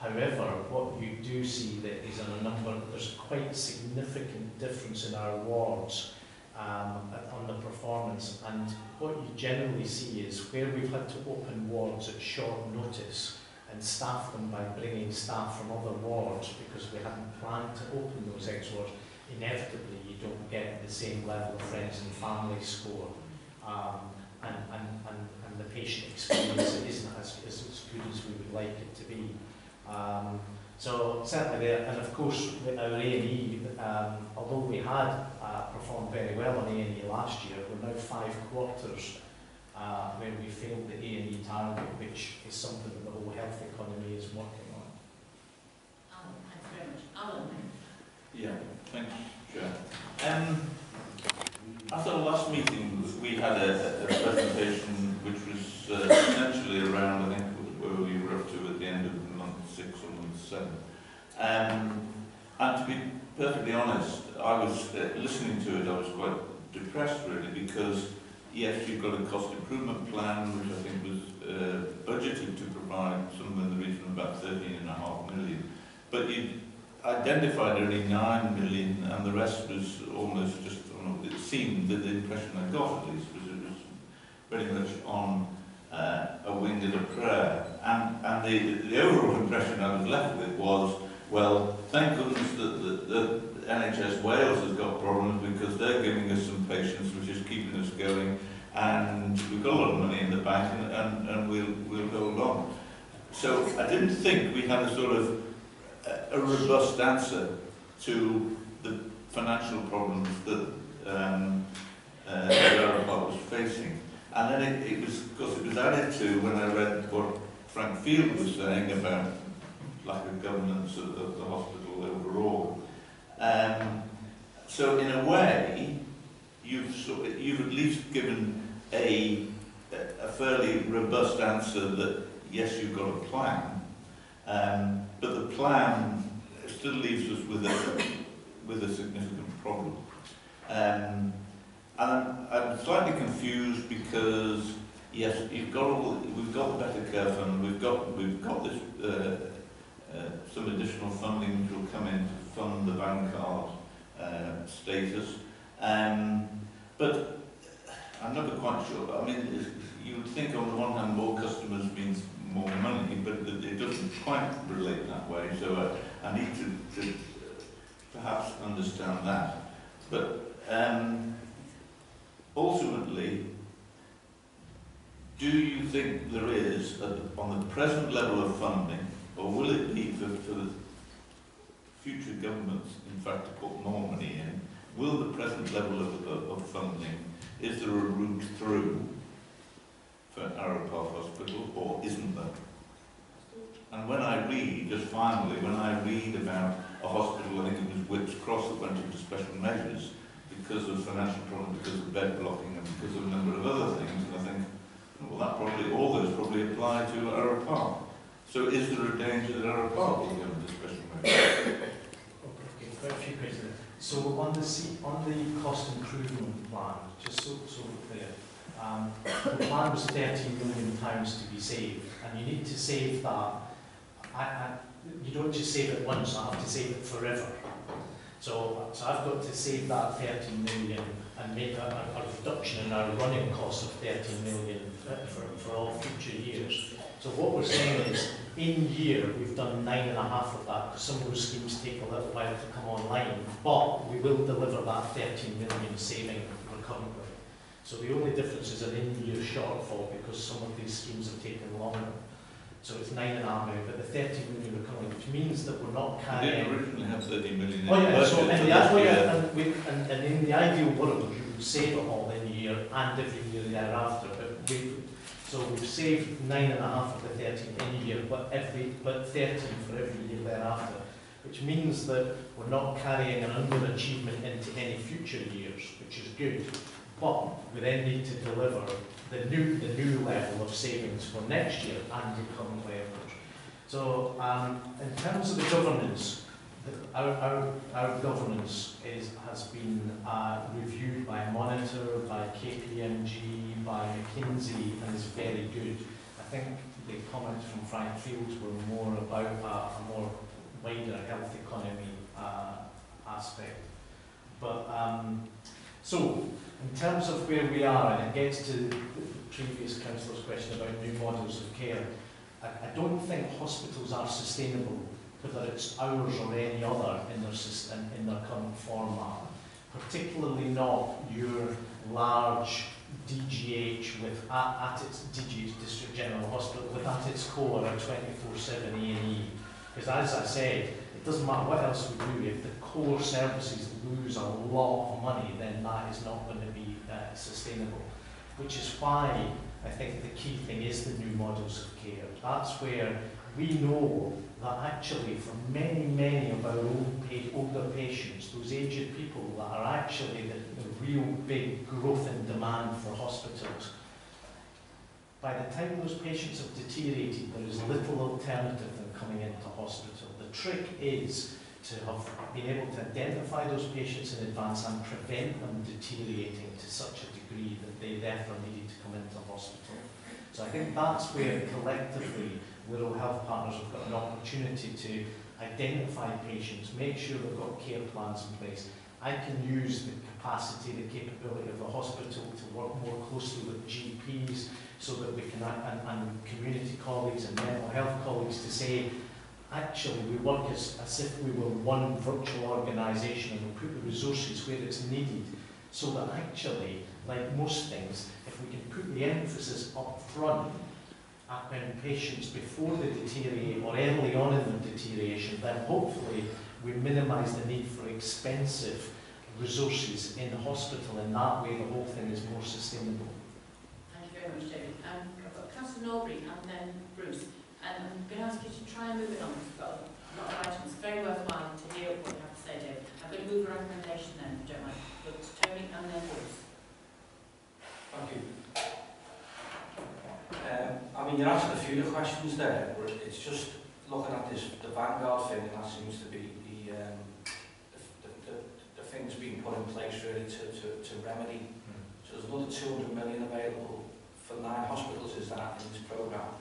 However, what you do see that is on a number, there's quite a significant difference in our wards on the performance. And what you generally see is where we've had to open wards at short notice, and staff them by bringing staff from other wards because we hadn't planned to open those wards, inevitably you don't get the same level of friends and family score, and the patient experience isn't as good as we would like it to be. So certainly there, and of course with our A&E, although we had performed very well on A&E last year, we're now 5 quarters where we failed the A&E target, which is something that the whole health economy is working on. Alan, thanks very much. Alan? Yeah, thanks, Chair. After the last meeting, we had a presentation which was essentially around, I think, where we were up to at the end of month 6 or month 7. And to be perfectly honest, I was listening to it, I was quite depressed, really, because yes, you've got a cost improvement plan, which I think was budgeted to provide somewhere in the region of about 13.5 million. But you identified only 9 million, and the rest was almost just, I don't know, it seemed that the impression I got at least was it was very much on a wing and a prayer. And the overall impression I was left with was, well, thank goodness that the NHS Wales has got problems because they're giving us some patients which is keeping us going, and we've got a lot of money in the bank, and we'll hold on. So I didn't think we had a sort of a robust answer to the financial problems that Wirral was facing. And then it was added to when I read what Frank Field was saying about lack of governance of the hospital overall. So in a way, you've at least given a fairly robust answer that yes, you've got a plan, but the plan still leaves us with a significant problem. And I'm slightly confused because yes, we've got the Better Care Fund, we've got this some additional funding which will come in to fund the Vanguard status. But I'm never quite sure. I mean, you would think on the one hand more customers means more money, but it doesn't quite relate that way. So I need to perhaps understand that. But ultimately, do you think there is, on the present level of funding, or will it be for the future governments, in fact, to put more money in? Will the present level of funding, is there a route through for Arrowe Park Hospital, or isn't there? And when I read, just finally, when I read about a hospital, I think it was Whit's Cross that went into special measures because of financial problems, because of bed blocking, and because of a number of other things, and I think, Well, that probably, all those probably apply to Arrowe Park. So is there a danger that Arrowe Park will be under special measures? Okay, quite a few questions. So on the cost improvement plan, just so clear, the plan was £13 million to be saved, and you need to save that. You don't just save it once; I have to save it forever. So I've got to save that £13 million and make a reduction in our running cost of £13 million for all future years. So what we're saying is, in year we've done 9.5 of that, because some of those schemes take a little while to come online, but we will deliver that £13 million saving recurrently. So the only difference is an in-year shortfall because some of these schemes have taken longer. So it's 9.5 million, but the £13 million recurring, which means that we're not carrying. We didn't originally have £13 million. Oh yeah, so and in the ideal world, you would save it all in a year and every year thereafter. But we've saved 9.5 of the 13 in a year, but 13 for every year thereafter, which means that we're not carrying an underachievement into any future years, which is good. But we then need to deliver the new level of savings for next year and recurrent levels. So in terms of the governance, our governance has been reviewed by Monitor, by KPMG, by McKinsey, and is very good. I think the comments from Frank Fields were more about a more wider health economy aspect. But so, in terms of where we are, and it gets to the previous councillor's question about new models of care, I don't think hospitals are sustainable, whether it's ours or any other, in their current format. Particularly not your large DGH with at its DGH District General Hospital with at its core a 24/7 A&E. Because as I said, doesn't matter what else we do, if the core services lose a lot of money, then that is not going to be sustainable. Which is why I think the key thing is the new models of care. That's where we know that actually for many of our older patients, those aged people that are actually the real big growth in demand for hospitals, by the time those patients have deteriorated, there is little alternative than coming into hospital. The trick is to have been able to identify those patients in advance and prevent them deteriorating to such a degree that they therefore needed to come into hospital. So I think that's where collectively Wirral Health Partners have got an opportunity to identify patients, make sure they've got care plans in place. I can use the capacity, the capability of the hospital to work more closely with GPs so that we can, and community colleagues and mental health colleagues to say, actually we work as if we were one virtual organisation and we put the resources where it's needed, so that actually, like most things, if we can put the emphasis up front in patients before they deteriorate or early on in their deterioration, then hopefully we minimise the need for expensive resources in the hospital, and that way the whole thing is more sustainable. Thank you very much, David. I've got Councillor Norbury and then Bruce. And I'm going to ask you to try and move it on. We've got a lot of items. Very worthwhile to hear what you have to say, David. I'm going to move a recommendation then, if you don't mind. Look to Tony and then Bruce. Thank you. I mean, you're asking a few questions there, but it's just looking at this, the vanguard thing, and that seems to be the things being put in place really to remedy. So there's another £200 million available for 9 hospitals, is that, in this programme?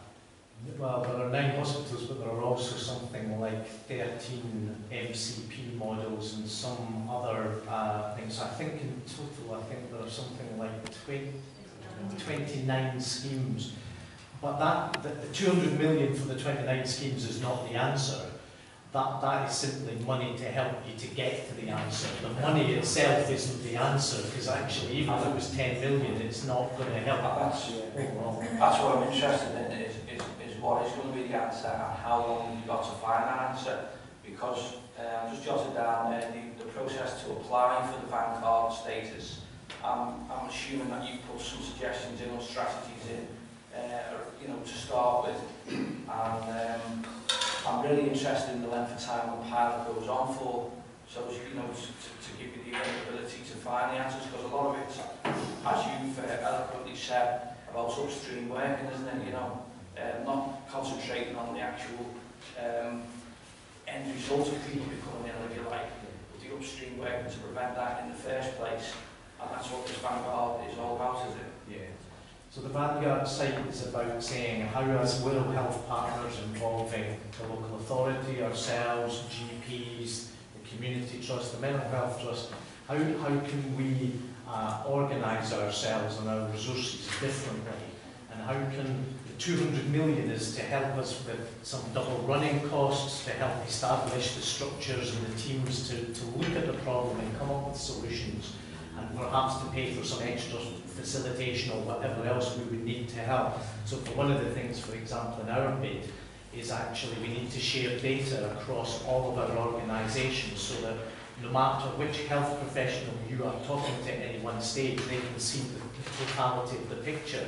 Well, there are 9 hospitals, but there are also something like 13 MCP models and some other things. So I think in total, I think there are something like 29 schemes. But the £200 million for the 29 schemes is not the answer. That is simply money to help you to get to the answer. The money itself isn't the answer, because actually, even if it was £10 million, it's not going to help. That's what I'm interested in. Is what is going to be the answer, and how long you've got to find that answer? Because I just jotted down the process to apply for the Vanguard status. I'm assuming that you've put some suggestions in or strategies in. You know, to start with, and I'm really interested in the length of time the pilot goes on for, so you know, to give you the ability to find the answers, because a lot of it, as you've eloquently you said about upstream working, isn't it? You know, not concentrating on the actual end result of people becoming ill, if you like, but the upstream working to prevent that in the first place, and that's what this vanguard is all about, isn't it? Yeah. So the Vanguard site is about saying how, as Wirral Health partners involving the local authority, ourselves, GPs, the community trust, the mental health trust, how can we organise ourselves and our resources differently, and how can the 200 million is to help us with some double running costs, to help establish the structures and the teams to look at the problem and come up with solutions, and perhaps to pay for some extra facilitation or whatever else we would need to help. So for one of the things, for example, in our bid is actually we need to share data across all of our organisations so that no matter which health professional you are talking to at any one stage, they can see the totality of the picture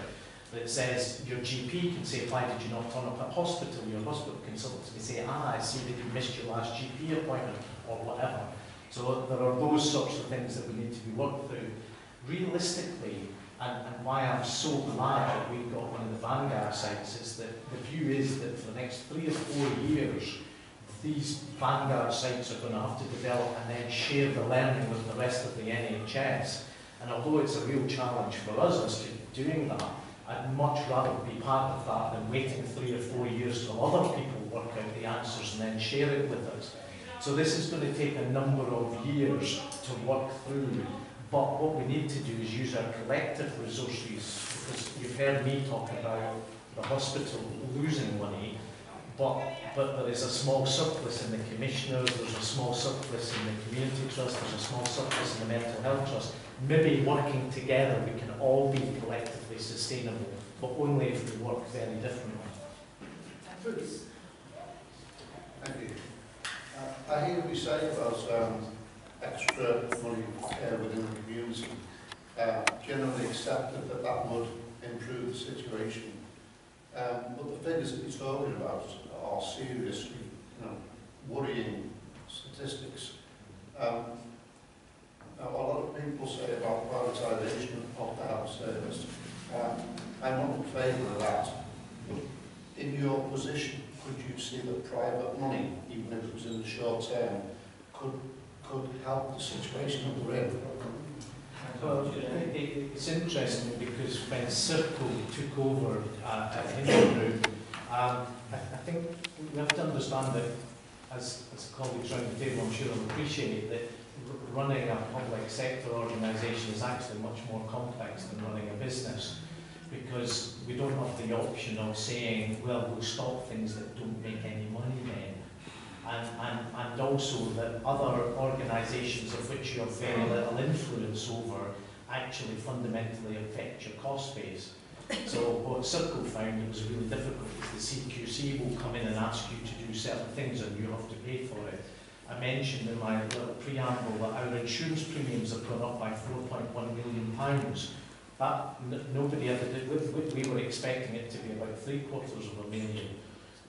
that says your GP can say, why did you not turn up at hospital? Your hospital consultant can say, I see that you missed your last GP appointment or whatever. So there are those sorts of things that we need to be worked through. Realistically, and why I'm so glad that we've got one of the Vanguard sites is that the view is that for the next 3 or 4 years, these Vanguard sites are going to have to develop and then share the learning with the rest of the NHS. And although it's a real challenge for us as to doing that, I'd much rather be part of that than waiting 3 or 4 years till other people work out the answers and then share it with us. So this is going to take a number of years to work through. But what we need to do is use our collective resources, because you've heard me talk about the hospital losing money, but there is a small surplus in the commissioners, there's a small surplus in the community trust, there's a small surplus in the mental health trust. Maybe working together we can all be collectively sustainable, but only if we work very differently. Bruce. Thank you. I hear what you say about extra money within the community. Generally accepted that that would improve the situation. But the figures that you're talking about are seriously, worrying statistics. A lot of people say about privatisation of the health service. I'm not in favour of that. But in your position, could you see that private money, even if it was in the short term, could help the situation of the rail? Well, it's interesting because when Circle took over at Hindenburg, I think we have to understand that, as colleagues around the table I'm sure will appreciate, that running a public sector organisation is actually much more complex than running a business, because we don't have the option of saying, well, we'll stop things that don't make any money then. And also that other organisations of which you have very little influence over actually fundamentally affect your cost base. So what Circle found, it was really difficult because the CQC will come in and ask you to do certain things and you have to pay for it. I mentioned in my little preamble that our insurance premiums have gone up by £4.1 million. That nobody ever did. We were expecting it to be about £750,000.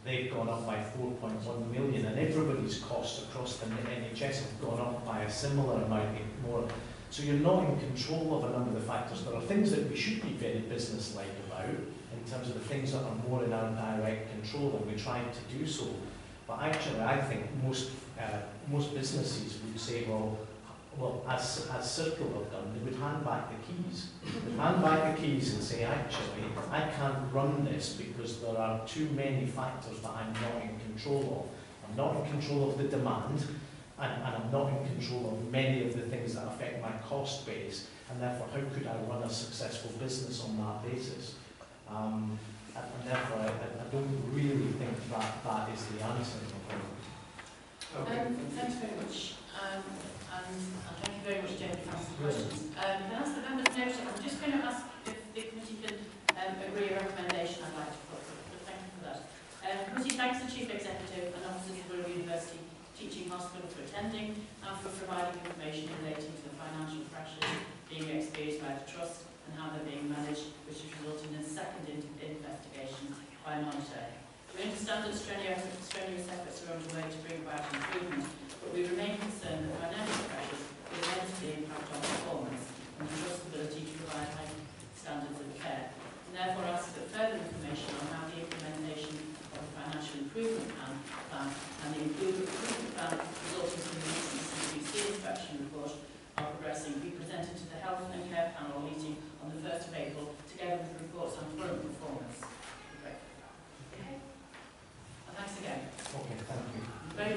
They've gone up by £4.1 million, and everybody's costs across the NHS have gone up by a similar amount more. So you're not in control of a number of the factors. There are things that we should be very business-like about in terms of the things that are more in our direct control, and we try to do so. But actually, I think most businesses would say, well, as Circle have done, they would hand back the keys. They would hand back the keys and say, actually, I can't run this because there are too many factors that I'm not in control of. I'm not in control of the demand, and I'm not in control of many of the things that affect my cost base, and therefore, how could I run a successful business on that basis? And therefore, I don't really think that is the answer. Okay. Thanks very much. And thank you very much, Jenny, for asking questions. Can I ask the members now? I'm just going to ask if the committee can agree a recommendation I'd like to put forward. Thank you for that. The committee thanks the Chief Executive and officers of Wirral University Teaching Hospital for attending and for providing information relating to the financial pressures being experienced by the Trust and how they're being managed, which has resulted in a second investigation by Monitor. We understand that strenuous efforts are underway to bring about improvement, but we remain concerned that financial pressures will inevitably impact on performance and the Trust's ability to provide high standards of care.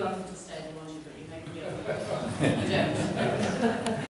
welcome to stay in Washington, you don't.